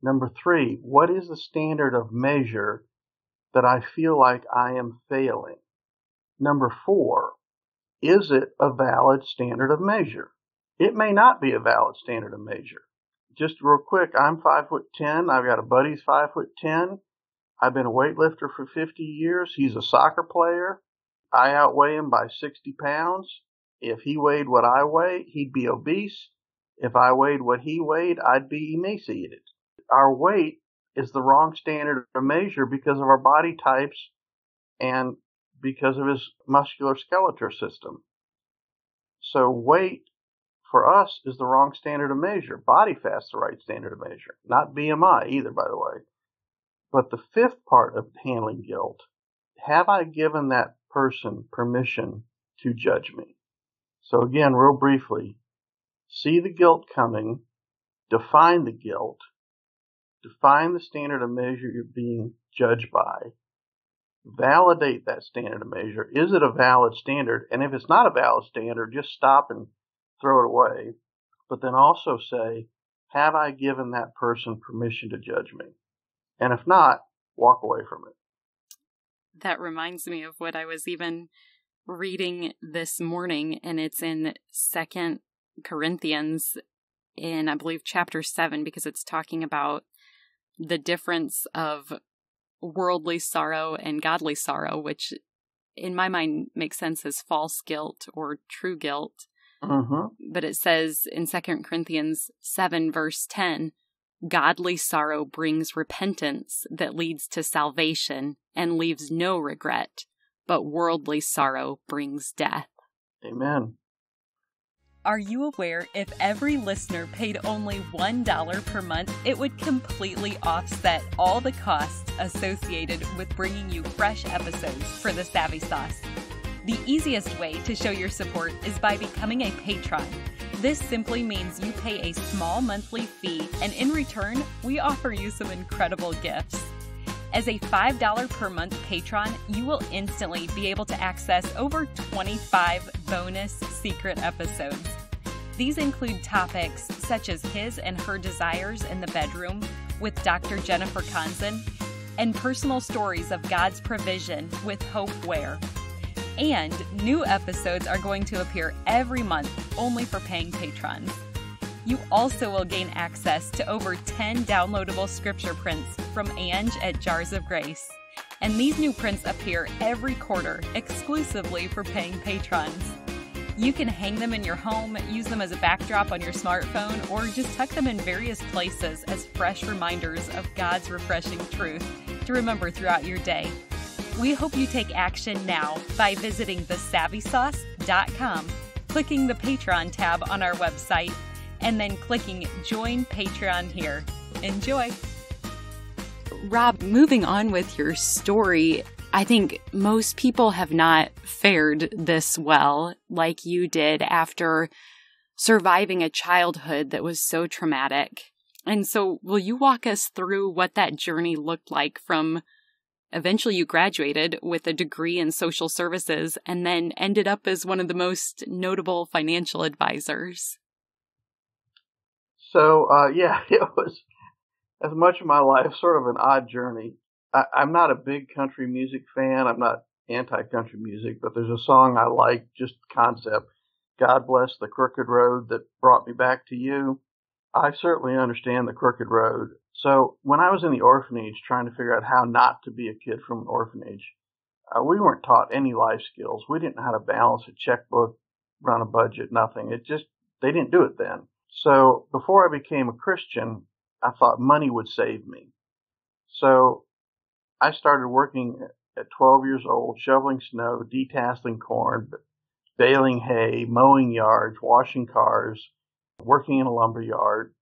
Number three, what is the standard of measure that I feel like I am failing? Number four, is it a valid standard of measure? It may not be a valid standard of measure. Just real quick, I'm 5'10". I've got a buddy's 5'10". I've been a weightlifter for 50 years. He's a soccer player. I outweigh him by 60 pounds. If he weighed what I weigh, he'd be obese. If I weighed what he weighed, I'd be emaciated. Our weight is the wrong standard of measure because of our body types and because of his musculoskeletal system. So weight for us is the wrong standard of measure. Body fat's the right standard of measure, not BMI either, by the way. But the fifth part of handling guilt, have I given that person permission to judge me? So again, real briefly, see the guilt coming, define the guilt, define the standard of measure you're being judged by, validate that standard of measure. Is it a valid standard? And if it's not a valid standard, just stop and throw it away. But then also say, have I given that person permission to judge me? And if not, walk away from it. That reminds me of what I was even reading this morning, and it's in 2 Corinthians in, I believe, chapter 7, because it's talking about the difference of worldly sorrow and godly sorrow, which in my mind makes sense as false guilt or true guilt. But it says in 2 Corinthians 7, verse 10, godly sorrow brings repentance that leads to salvation and leaves no regret, but worldly sorrow brings death. Amen. Are you aware if every listener paid only $1 per month, it would completely offset all the costs associated with bringing you fresh episodes for the Savvy Sauce? The easiest way to show your support is by becoming a patron. This simply means you pay a small monthly fee, and in return, we offer you some incredible gifts. As a $5 per month patron, you will instantly be able to access over 25 bonus secret episodes. These include topics such as his and her desires in the bedroom with Dr. Jennifer Konzen, and personal stories of God's provision with Hope Ware. And new episodes are going to appear every month only for paying patrons. You also will gain access to over 10 downloadable scripture prints from Ange at Jars of Grace. And these new prints appear every quarter exclusively for paying patrons. You can hang them in your home, use them as a backdrop on your smartphone, or just tuck them in various places as fresh reminders of God's refreshing truth to remember throughout your day. We hope you take action now by visiting thesavvysauce.com, clicking the Patreon tab on our website, and then clicking Join Patreon here. Enjoy! Rob, moving on with your story, I think most people have not fared this well like you did after surviving a childhood that was so traumatic. And so will you walk us through what that journey looked like from eventually you graduated with a degree in social services and then ended up as one of the most notable financial advisors? So, yeah, it was, as much of my life, sort of an odd journey. I'm not a big country music fan. I'm not anti-country music, but there's a song I like, just concept, God Bless the Crooked Road That Brought Me Back to You. I certainly understand the crooked road. So when I was in the orphanage trying to figure out how not to be a kid from an orphanage, we weren't taught any life skills. We didn't know how to balance a checkbook, run a budget, nothing. It just, they didn't do it then. So before I became a Christian, I thought money would save me. So I started working at 12 years old, shoveling snow, detasseling corn, baling hay, mowing yards, washing cars, working in a lumber yard.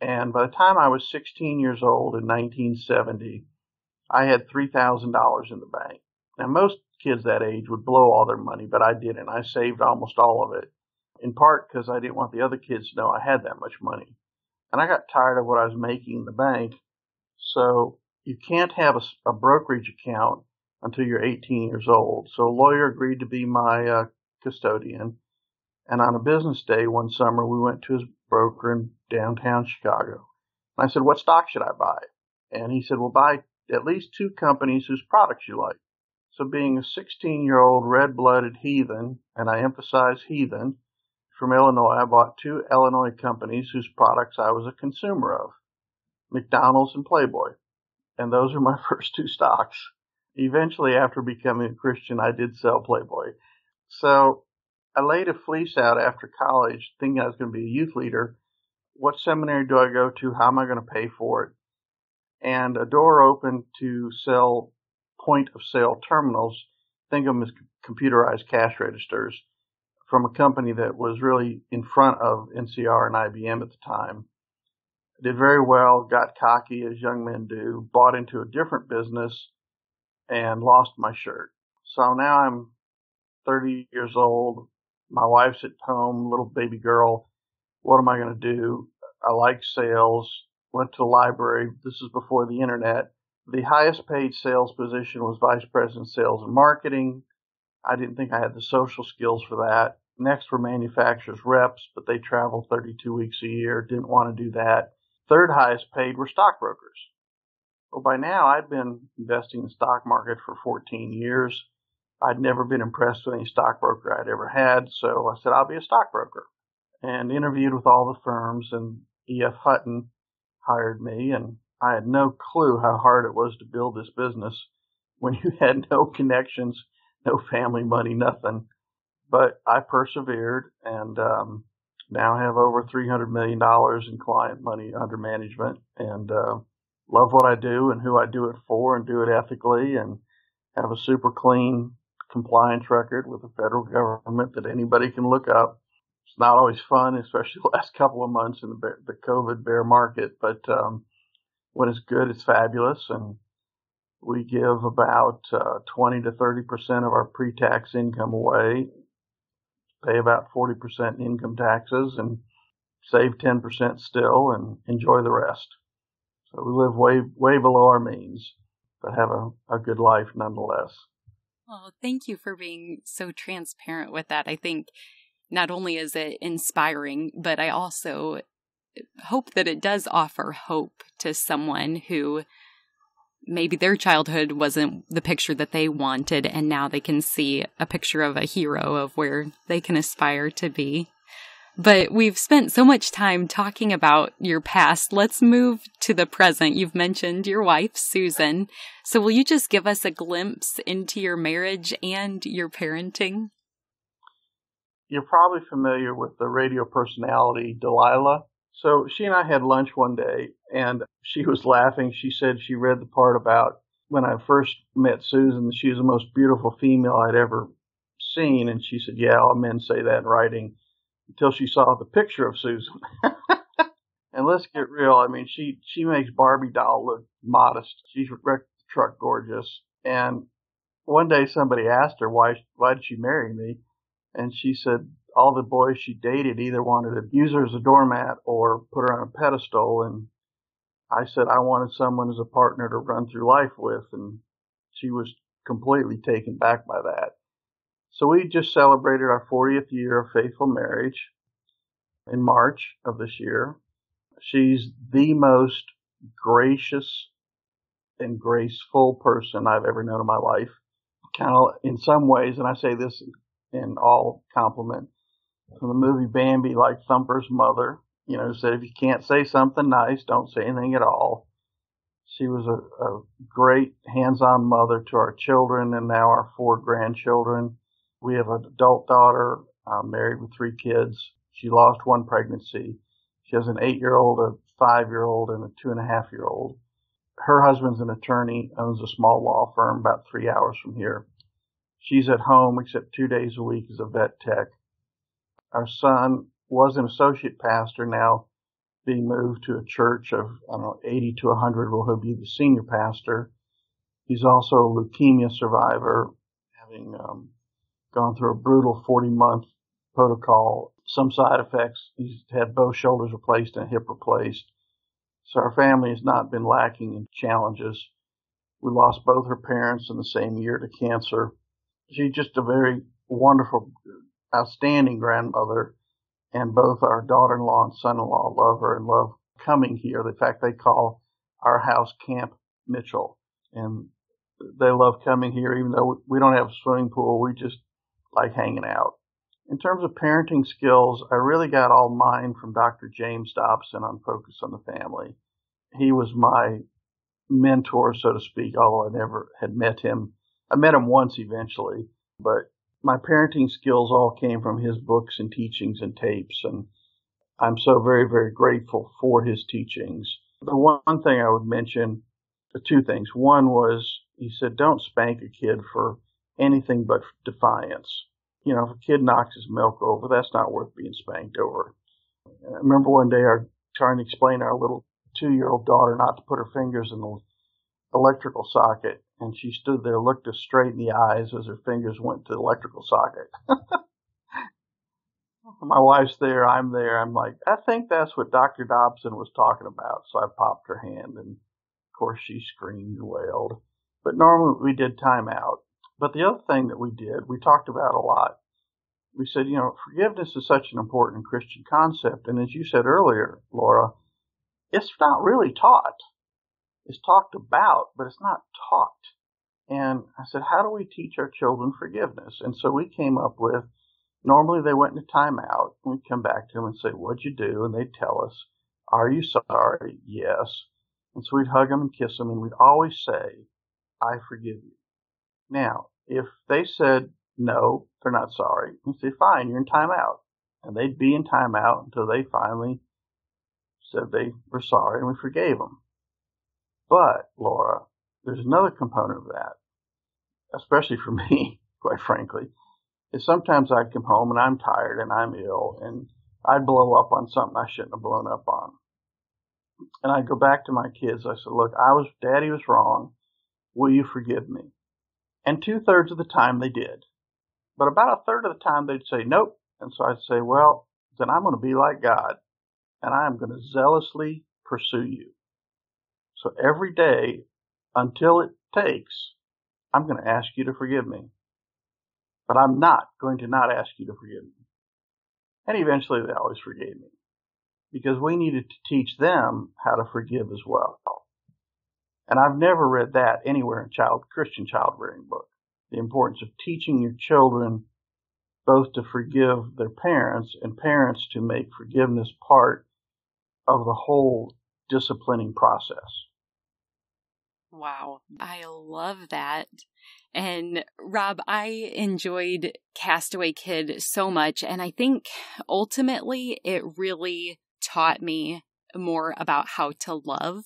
And by the time I was 16 years old in 1970, I had $3,000 in the bank. Now, most kids that age would blow all their money, but I didn't. I saved almost all of it, in part because I didn't want the other kids to know I had that much money. And I got tired of what I was making in the bank. So you can't have a brokerage account until you're 18 years old. So a lawyer agreed to be my custodian. And on a business day one summer, we went to his broker in downtown Chicago. And I said, what stock should I buy? And he said, well, buy at least two companies whose products you like. So being a 16-year-old red-blooded heathen, and I emphasize heathen, from Illinois, I bought two Illinois companies whose products I was a consumer of, McDonald's and Playboy. And those are my first two stocks. Eventually, after becoming a Christian, I did sell Playboy. So I laid a fleece out after college thinking I was going to be a youth leader. What seminary do I go to? How am I going to pay for it? And a door opened to sell point-of-sale terminals, think of them as computerized cash registers, from a company that was really in front of NCR and IBM at the time. Did very well, got cocky as young men do, bought into a different business, and lost my shirt. So now I'm 30 years old. My wife's at home, little baby girl. What am I going to do? I like sales. Went to the library. This is before the internet. The highest paid sales position was vice president sales and marketing. I didn't think I had the social skills for that. Next were manufacturers reps, but they traveled 32 weeks a year. Didn't want to do that. Third highest paid were stockbrokers. Well, by now I'd been investing in the stock market for 14 years. I'd never been impressed with any stockbroker I'd ever had, so I said, I'll be a stockbroker. And interviewed with all the firms, and E.F. Hutton hired me, and I had no clue how hard it was to build this business when you had no connections, no family money, nothing. But I persevered, and now have over $300 million in client money under management, and love what I do and who I do it for and do it ethically, and have a super clean compliance record with the federal government that anybody can look up. It's not always fun, especially the last couple of months in the COVID bear market, but when it's good, it's fabulous. And we give about 20 to 30% of our pre-tax income away, pay about 40% in income taxes, and save 10% still and enjoy the rest. So we live way below our means, but have a good life nonetheless. Well, thank you for being so transparent with that. I think not only is it inspiring, but I also hope that it does offer hope to someone who maybe their childhood wasn't the picture that they wanted, and now they can see a picture of a hero of where they can aspire to be. But we've spent so much time talking about your past. Let's move to the present. You've mentioned your wife, Susan. So will you just give us a glimpse into your marriage and your parenting? You're probably familiar with the radio personality, Delilah. So she and I had lunch one day, and she was laughing. She said she read the part about when I first met Susan, she was the most beautiful female I'd ever seen. And she said, yeah, all men say that in writing. Until she saw the picture of Susan. And let's get real. I mean, she makes Barbie doll look modest. She's wrecked the truck gorgeous. And one day somebody asked her, why did she marry me? And she said, all the boys she dated either wanted to abuse her as a doormat or put her on a pedestal. And I said I wanted someone as a partner to run through life with, and she was completely taken back by that. So we just celebrated our 40th year of faithful marriage in March of this year. She's the most gracious and graceful person I've ever known in my life. Kind of in some ways, and I say this in all compliment, from the movie Bambi, like Thumper's mother, you know, said if you can't say something nice, don't say anything at all. She was a great hands-on mother to our children and now our 4 grandchildren. We have an adult daughter, married with 3 kids. She lost 1 pregnancy. She has an 8-year-old, a 5-year-old, and a 2.5-year-old. Her husband's an attorney, owns a small law firm about 3 hours from here. She's at home except 2 days a week as a vet tech. Our son was an associate pastor, now being moved to a church of, 80 to 100, where he'll be the senior pastor. He's also a leukemia survivor, having gone through a brutal 40-month protocol. Some side effects. He's had both shoulders replaced and a hip replaced. So our family has not been lacking in challenges. We lost both her parents in the same year to cancer. She's just a very wonderful, outstanding grandmother, and both our daughter-in-law and son-in-law love her and love coming here. In fact, they call our house Camp Mitchell, and they love coming here even though we don't have a swimming pool. We just like hanging out. In terms of parenting skills, I really got all mine from Dr. James Dobson on Focus on the Family. He was my mentor, so to speak, although I never had met him. I met him once eventually, but my parenting skills all came from his books and teachings and tapes, and I'm so very, very grateful for his teachings. The one thing I would mention, the 2 things. One was, he said, don't spank a kid for anything but defiance. You know, if a kid knocks his milk over, that's not worth being spanked over. I remember one day trying to explain our little 2-year-old daughter not to put her fingers in the electrical socket, and she stood there, looked us straight in the eyes as her fingers went to the electrical socket. My wife's there, I'm there. I'm like, I think that's what Dr. Dobson was talking about. So I popped her hand, and of course she screamed and wailed. But normally we did time out. But the other thing that we did, we talked about a lot. We said, forgiveness is such an important Christian concept. And as you said earlier, Laura, it's not really taught. It's talked about, but it's not taught. And I said, how do we teach our children forgiveness? And so we came up with, normally they went into timeout, and we'd come back to them and say, what'd you do? And they'd tell us, are you sorry? Yes. And so we'd hug them and kiss them, and we'd always say, I forgive you. Now, if they said no, they're not sorry, we'd say, fine, you're in timeout. And they'd be in timeout until they finally said they were sorry and we forgave them. But, Laura, there's another component of that, especially for me, quite frankly, is sometimes I'd come home and I'm tired and I'm ill and I'd blow up on something I shouldn't have blown up on. And I'd go back to my kids. I said, look, Daddy was wrong. Will you forgive me? And 2/3 of the time they did. But about 1/3 of the time they'd say nope. And so I'd say, well, then I'm going to be like God, and I'm going to zealously pursue you. So every day, until it takes, I'm going to ask you to forgive me. But I'm not going to not ask you to forgive me. And eventually they always forgave me, because we needed to teach them how to forgive as well. And I've never read that anywhere in Christian child-rearing book. The importance of teaching your children both to forgive their parents and parents to make forgiveness part of the whole disciplining process. Wow, I love that. And Rob, I enjoyed Castaway Kid so much. And I think ultimately it really taught me more about how to love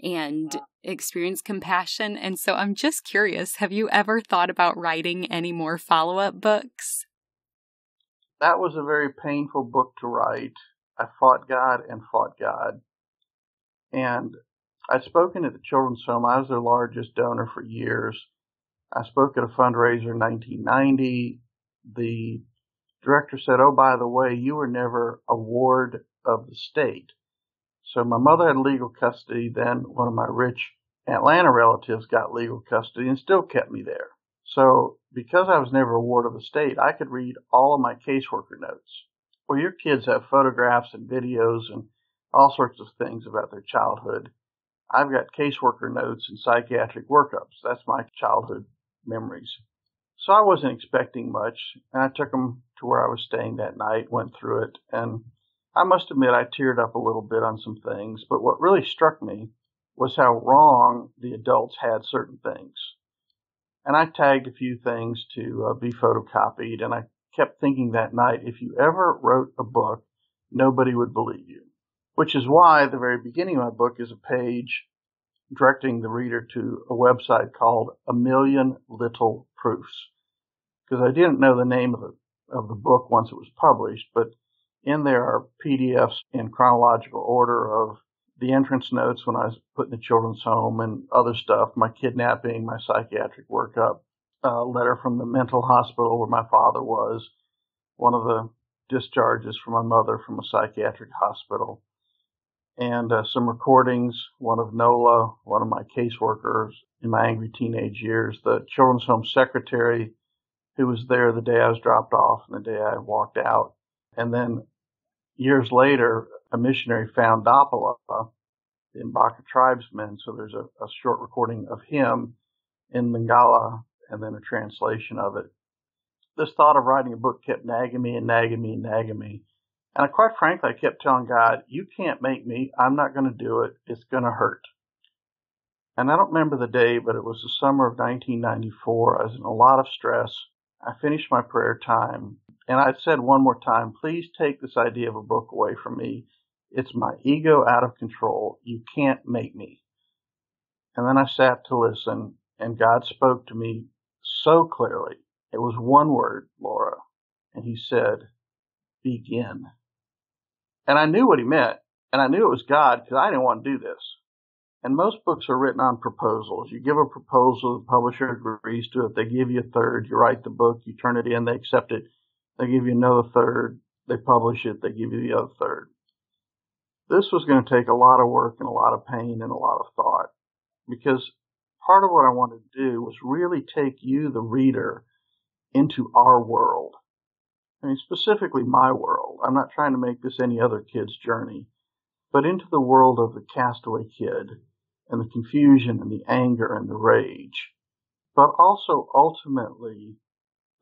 and experience compassion. And so I'm just curious, have you ever thought about writing any more follow-up books? That was a very painful book to write. I fought God. And I'd spoken at the Children's Home. I was their largest donor for years. I spoke at a fundraiser in 1990. The director said, oh, by the way, you were never a ward of the state. So my mother had legal custody. Then one of my rich Atlanta relatives got legal custody and still kept me there. So because I was never a ward of the state, I could read all of my caseworker notes. Well, your kids have photographs and videos and all sorts of things about their childhood. I've got caseworker notes and psychiatric workups. That's my childhood memories. So I wasn't expecting much, and I took them to where I was staying that night, went through it, and I must admit I teared up a little bit on some things, but what really struck me was how wrong the adults had certain things. And I tagged a few things to be photocopied, and I kept thinking that night, if you ever wrote a book, nobody would believe you, which is why the very beginning of my book is a page directing the reader to a website called A Million Little Proofs, because I didn't know the name of the book once it was published, but in there are PDFs in chronological order of the entrance notes when I was put in the children's home and other stuff, my kidnapping, my psychiatric workup, a letter from the mental hospital where my father was, one of the discharges for my mother from a psychiatric hospital, and some recordings, one of Nola, one of my caseworkers in my angry teenage years, the children's home secretary who was there the day I was dropped off and the day I walked out. And then years later, a missionary found Dapalapa, the Mbaka tribesmen, so there's a short recording of him in Mangala and then a translation of it. This thought of writing a book kept nagging me and nagging me and nagging me. And I, quite frankly, I kept telling God, you can't make me. I'm not going to do it. It's going to hurt. And I don't remember the day, but it was the summer of 1994. I was in a lot of stress. I finished my prayer time, and I said one more time, please take this idea of a book away from me. It's my ego out of control. You can't make me. And then I sat to listen, and God spoke to me so clearly. It was one word, Laura, and he said, begin. And I knew what he meant, and I knew it was God because I didn't want to do this. And most books are written on proposals. You give a proposal, the publisher agrees to it. They give you a third. You write the book. You turn it in. They accept it. They give you another third. They publish it. They give you the other third. This was going to take a lot of work and a lot of pain and a lot of thought, because part of what I wanted to do was really take you, the reader, into our world. I mean, specifically my world. I'm not trying to make this any other kid's journey, but into the world of the Castaway Kid and the confusion and the anger and the rage. But also, ultimately,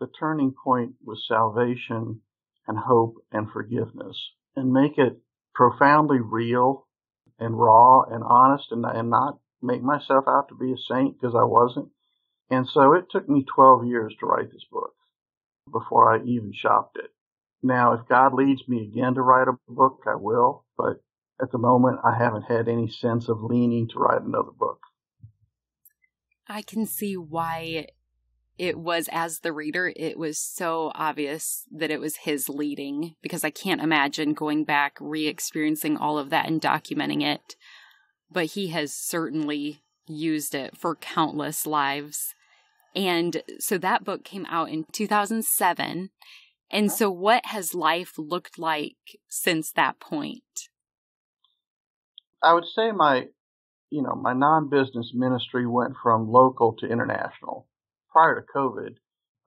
the turning point was salvation and hope and forgiveness, and make it profoundly real and raw and honest, and not make myself out to be a saint, because I wasn't. And so it took me 12 years to write this book before I even shopped it. Now, if God leads me again to write a book, I will, but at the moment I haven't had any sense of leaning to write another book. I can see why it was, as the reader, it was so obvious that it was his leading, because I can't imagine going back, re-experiencing all of that and documenting it. But he has certainly used it for countless lives. And so that book came out in 2007. And so what has life looked like since that point? I would say my non-business ministry went from local to international. Prior to COVID,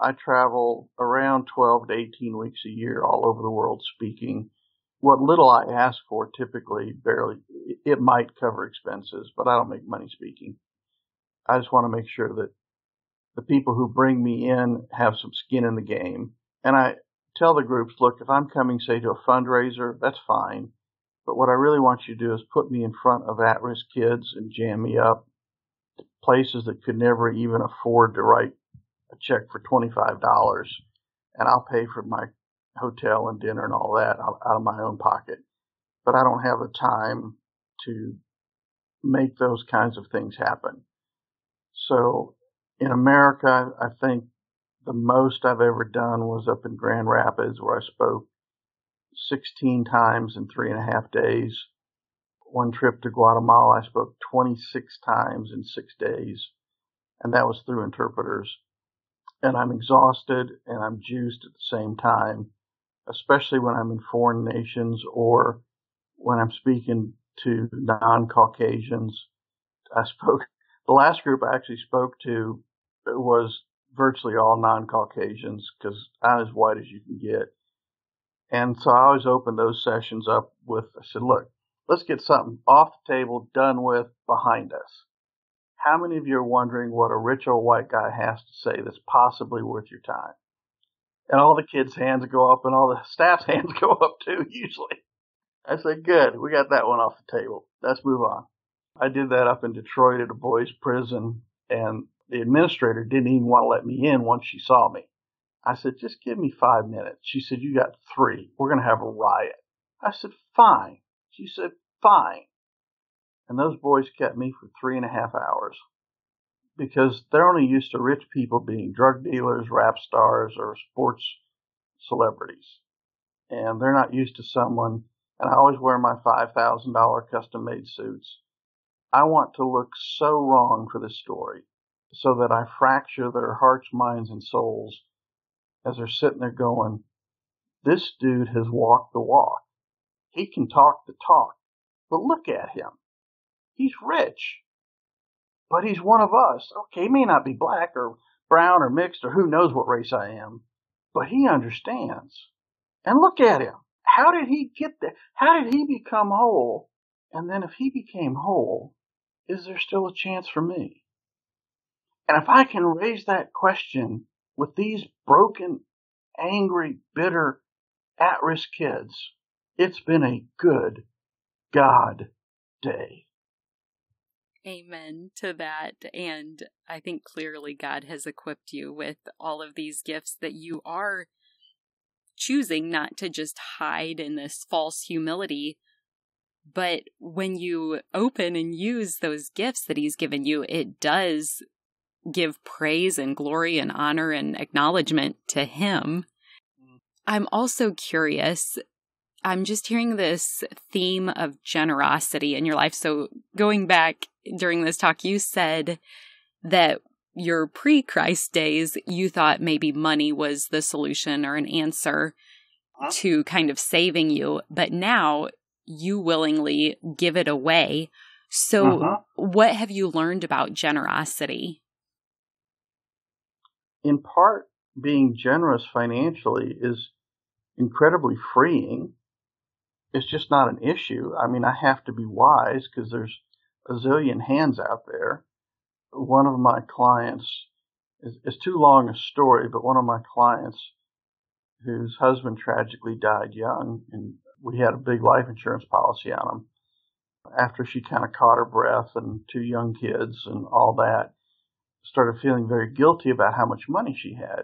I travel around 12 to 18 weeks a year all over the world speaking. What little I ask for typically barely, it might cover expenses, but I don't make money speaking. I just want to make sure that the people who bring me in have some skin in the game. And I tell the groups, look, if I'm coming, say, to a fundraiser, that's fine. But what I really want you to do is put me in front of at-risk kids and jam me up to places that could never even afford to write a check for $25. And I'll pay for my hotel and dinner and all that out of my own pocket. But I don't have the time to make those kinds of things happen. So in America, I think the most I've ever done was up in Grand Rapids, where I spoke 16 times in 3.5 days. One trip to Guatemala, I spoke 26 times in 6 days, and that was through interpreters. And I'm exhausted and I'm juiced at the same time. especially when I'm in foreign nations or when I'm speaking to non-Caucasians. The last group I actually spoke to was virtually all non-Caucasians because I'm as white as you can get. And so I always open those sessions up with, I said, look, let's get something off the table, done with, behind us. How many of you are wondering what a rich old white guy has to say that's possibly worth your time? And all the kids' hands go up and all the staff's hands go up too, usually. I said, good, we got that one off the table. Let's move on. I did that up in Detroit at a boys' prison, and the administrator didn't even want to let me in once she saw me. I said, just give me 5 minutes. She said, you got 3. We're going to have a riot. I said, fine. She said, fine. And those boys kept me for 3.5 hours because they're only used to rich people being drug dealers, rap stars, or sports celebrities. And they're not used to someone, and I always wear my $5,000 custom-made suits. I want to look so wrong for this story so that I fracture their hearts, minds, and souls as they're sitting there going, this dude has walked the walk. He can talk the talk, but look at him. He's rich, but he's one of us. Okay, he may not be black or brown or mixed or who knows what race I am, but he understands. And look at him. How did he get there? How did he become whole? And then if he became whole, is there still a chance for me? And if I can raise that question with these broken, angry, bitter, at-risk kids, it's been a good God day. Amen to that. And I think clearly God has equipped you with all of these gifts that you are choosing not to just hide in this false humility. But when you open and use those gifts that he's given you, it does give praise and glory and honor and acknowledgement to him. I'm also curious. I'm just hearing this theme of generosity in your life. So going back during this talk, you said that your pre-Christ days, you thought maybe money was the solution or an answer to kind of saving you. But now you willingly give it away. So what have you learned about generosity? In part, being generous financially is incredibly freeing. It's just not an issue. I mean, I have to be wise because there's a zillion hands out there. One of my clients, it's too long a story, but one of my clients whose husband tragically died young, and we had a big life insurance policy on him, after she kind of caught her breath and 2 young kids and all that, started feeling very guilty about how much money she had.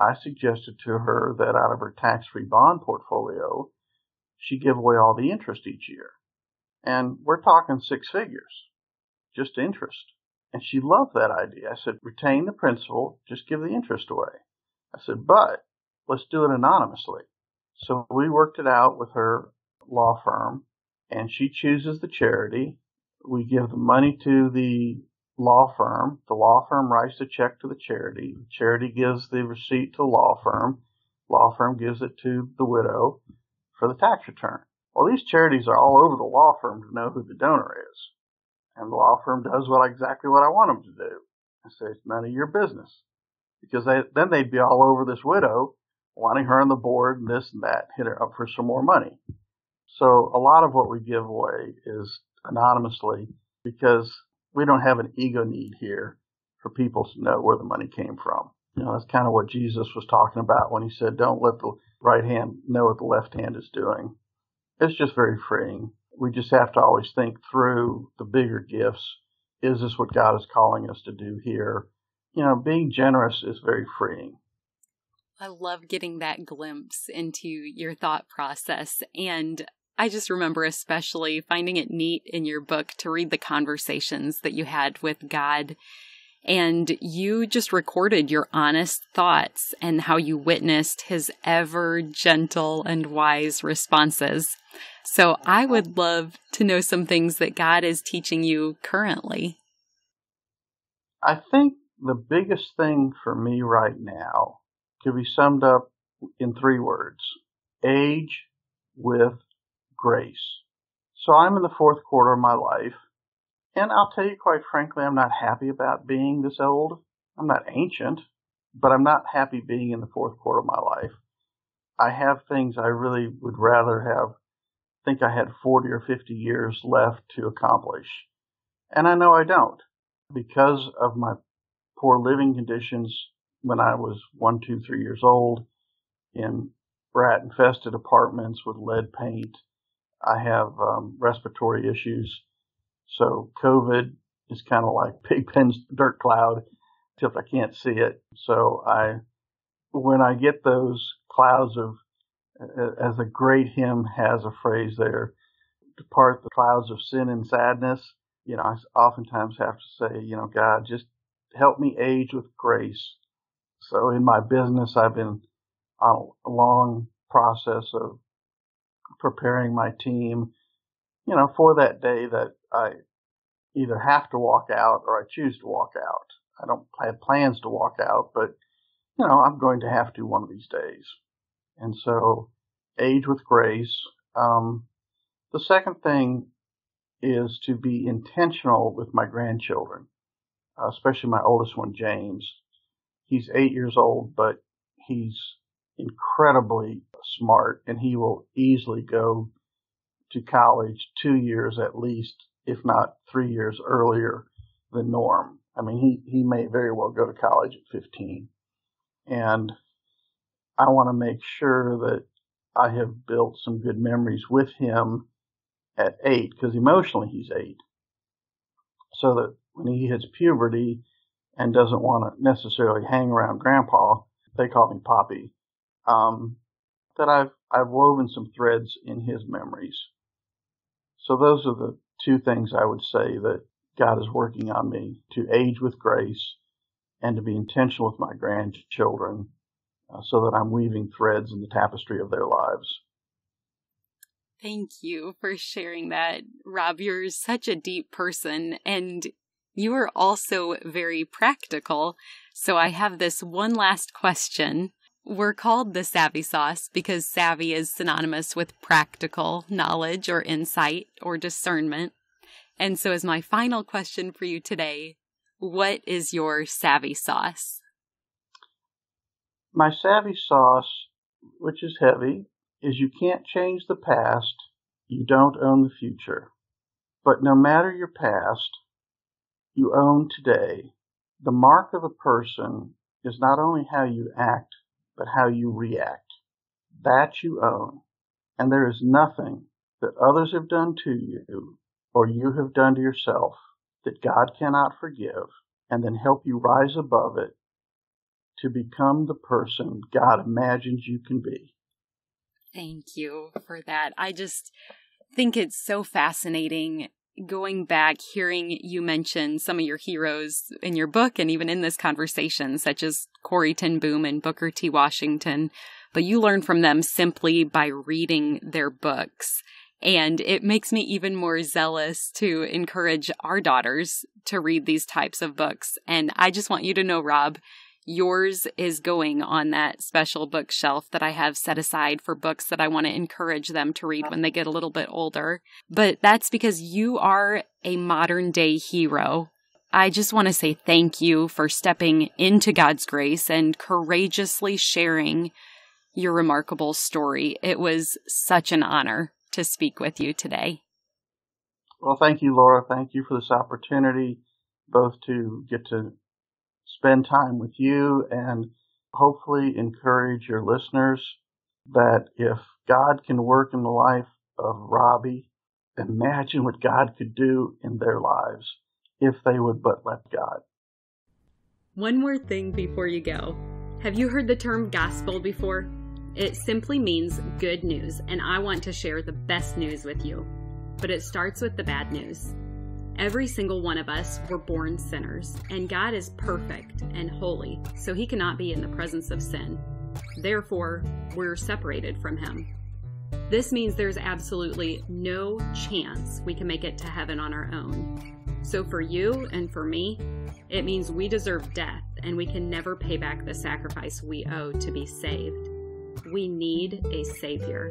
I suggested to her that out of her tax-free bond portfolio, she give away all the interest each year. And we're talking 6 figures, just interest. And she loved that idea. I said, retain the principal, just give the interest away. I said, but let's do it anonymously. So we worked it out with her law firm, and she chooses the charity. We give the money to the law firm. The law firm writes the check to the charity. The charity gives the receipt to the law firm. Law firm gives it to the widow for the tax return. Well, these charities are all over the law firm to know who the donor is. And the law firm does exactly what I want them to do. I say, it's none of your business. Because then they'd be all over this widow, wanting her on the board and this and that, hit her up for some more money. So a lot of what we give away is anonymously because we don't have an ego need here for people to know where the money came from. You know, that's kind of what Jesus was talking about when he said, don't let the right hand know what the left hand is doing. It's just very freeing. We just have to always think through the bigger gifts. Is this what God is calling us to do here? You know, being generous is very freeing. I love getting that glimpse into your thought process. And I just remember especially finding it neat in your book to read the conversations that you had with God. And you just recorded your honest thoughts and how you witnessed his ever gentle and wise responses. So I would love to know some things that God is teaching you currently. I think the biggest thing for me right now could be summed up in three words: age with grace. So I'm in the fourth quarter of my life, and I'll tell you quite frankly, I'm not happy about being this old. I'm not ancient, but I'm not happy being in the fourth quarter of my life. I have things I really would rather have, think I had 40 or 50 years left to accomplish. And I know I don't, because of my poor living conditions when I was 1, 2, 3 years old in rat-infested apartments with lead paint. I have respiratory issues. So COVID is kind of like Pigpen's dirt cloud, except I can't see it. So when I get those clouds of, as a great hymn has a phrase there, depart the clouds of sin and sadness, you know, I oftentimes have to say, you know, God, just help me age with grace. So in my business, I've been on a long process of preparing my team, you know, for that day that I either have to walk out or I choose to walk out. I don't have plans to walk out, but, you know, I'm going to have to one of these days. And so age with grace. The second thing is to be intentional with my grandchildren, especially my oldest one, James. He's 8 years old, but he's incredibly smart, and he will easily go to college 2 years at least, if not 3 years earlier than norm. I mean, he may very well go to college at 15. And I want to make sure that I have built some good memories with him at 8, because emotionally he's 8. So that when he hits puberty and doesn't want to necessarily hang around Grandpa, they call me Poppy, that I've woven some threads in his memories. So those are the two things I would say that God is working on me: to age with grace and to be intentional with my grandchildren, so that I'm weaving threads in the tapestry of their lives. Thank you for sharing that, Rob. You're such a deep person, and you are also very practical. So I have this one last question. We're called the Savvy Sauce because savvy is synonymous with practical knowledge or insight or discernment. And so as my final question for you today, what is your Savvy Sauce? My Savvy Sauce, which is heavy, is you can't change the past, you don't own the future. But no matter your past, you own today. The mark of a person is not only how you act, but how you react. That you own. And there is nothing that others have done to you or you have done to yourself that God cannot forgive and then help you rise above it to become the person God imagines you can be. Thank you for that. I just think it's so fascinating going back, hearing you mention some of your heroes in your book and even in this conversation, such as Corrie Ten Boom and Booker T. Washington, but you learn from them simply by reading their books. And it makes me even more zealous to encourage our daughters to read these types of books. And I just want you to know, Rob, yours is going on that special bookshelf that I have set aside for books that I want to encourage them to read when they get a little bit older. But that's because you are a modern day hero. I just want to say thank you for stepping into God's grace and courageously sharing your remarkable story. It was such an honor to speak with you today. Well, thank you, Laura. Thank you for this opportunity, both to get to spend time with you and hopefully encourage your listeners that if God can work in the life of Robbie, imagine what God could do in their lives if they would but let God. One more thing before you go. Have you heard the term gospel before? It simply means good news, and I want to share the best news with you. But it starts with the bad news. Every single one of us were born sinners, and God is perfect and holy, so he cannot be in the presence of sin. Therefore, we're separated from him. This means there's absolutely no chance we can make it to heaven on our own. So for you and for me, it means we deserve death, and we can never pay back the sacrifice we owe to be saved. We need a savior.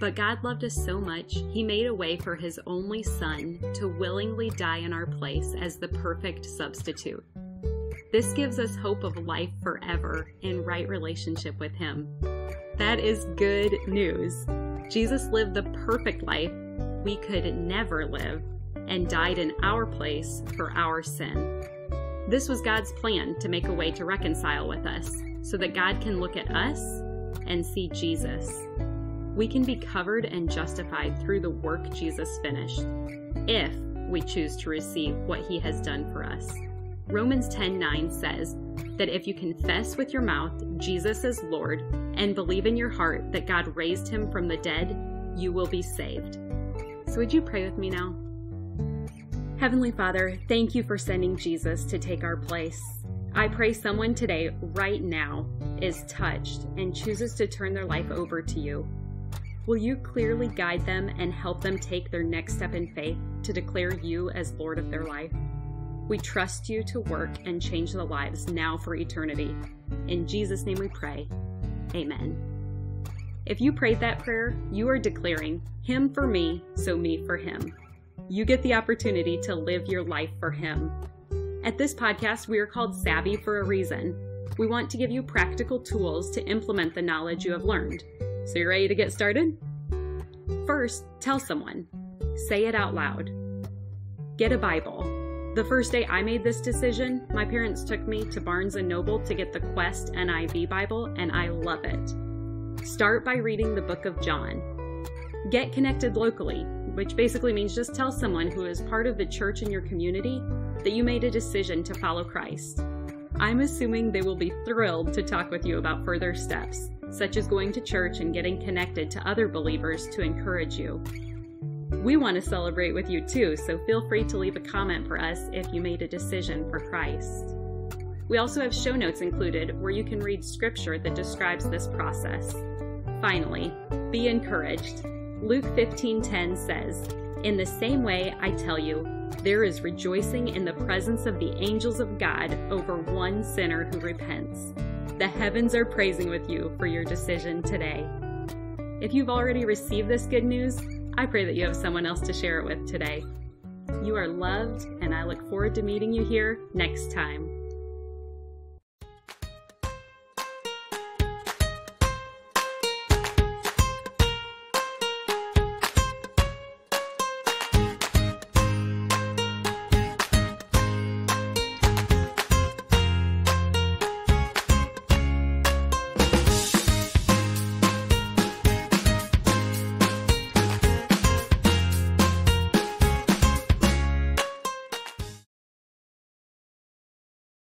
But God loved us so much, he made a way for his only son to willingly die in our place as the perfect substitute. This gives us hope of life forever in right relationship with him. That is good news. Jesus lived the perfect life we could never live and died in our place for our sin. This was God's plan to make a way to reconcile with us so that God can look at us and see Jesus. We can be covered and justified through the work Jesus finished, if we choose to receive what he has done for us. Romans 10:9 says that if you confess with your mouth Jesus is Lord and believe in your heart that God raised him from the dead, you will be saved. So would you pray with me now? Heavenly Father, thank you for sending Jesus to take our place. I pray someone today, right now, is touched and chooses to turn their life over to you. Will you clearly guide them and help them take their next step in faith to declare you as Lord of their life? We trust you to work and change the lives now for eternity. In Jesus' name we pray. Amen. If you prayed that prayer, you are declaring him for me, so me for him. You get the opportunity to live your life for him. At this podcast, we are called Savvy for a reason. We want to give you practical tools to implement the knowledge you have learned. So you're ready to get started? First, tell someone. Say it out loud. Get a Bible. The first day I made this decision, my parents took me to Barnes & Noble to get the Quest NIV Bible, and I love it. Start by reading the book of John. Get connected locally, which basically means just tell someone who is part of the church in your community that you made a decision to follow Christ. I'm assuming they will be thrilled to talk with you about further steps, such as going to church and getting connected to other believers to encourage you. We want to celebrate with you too, so feel free to leave a comment for us if you made a decision for Christ. We also have show notes included where you can read scripture that describes this process. Finally, be encouraged. Luke 15:10 says, "In the same way, I tell you, there is rejoicing in the presence of the angels of God over one sinner who repents." The heavens are praising with you for your decision today. If you've already received this good news, I pray that you have someone else to share it with today. You are loved, and I look forward to meeting you here next time.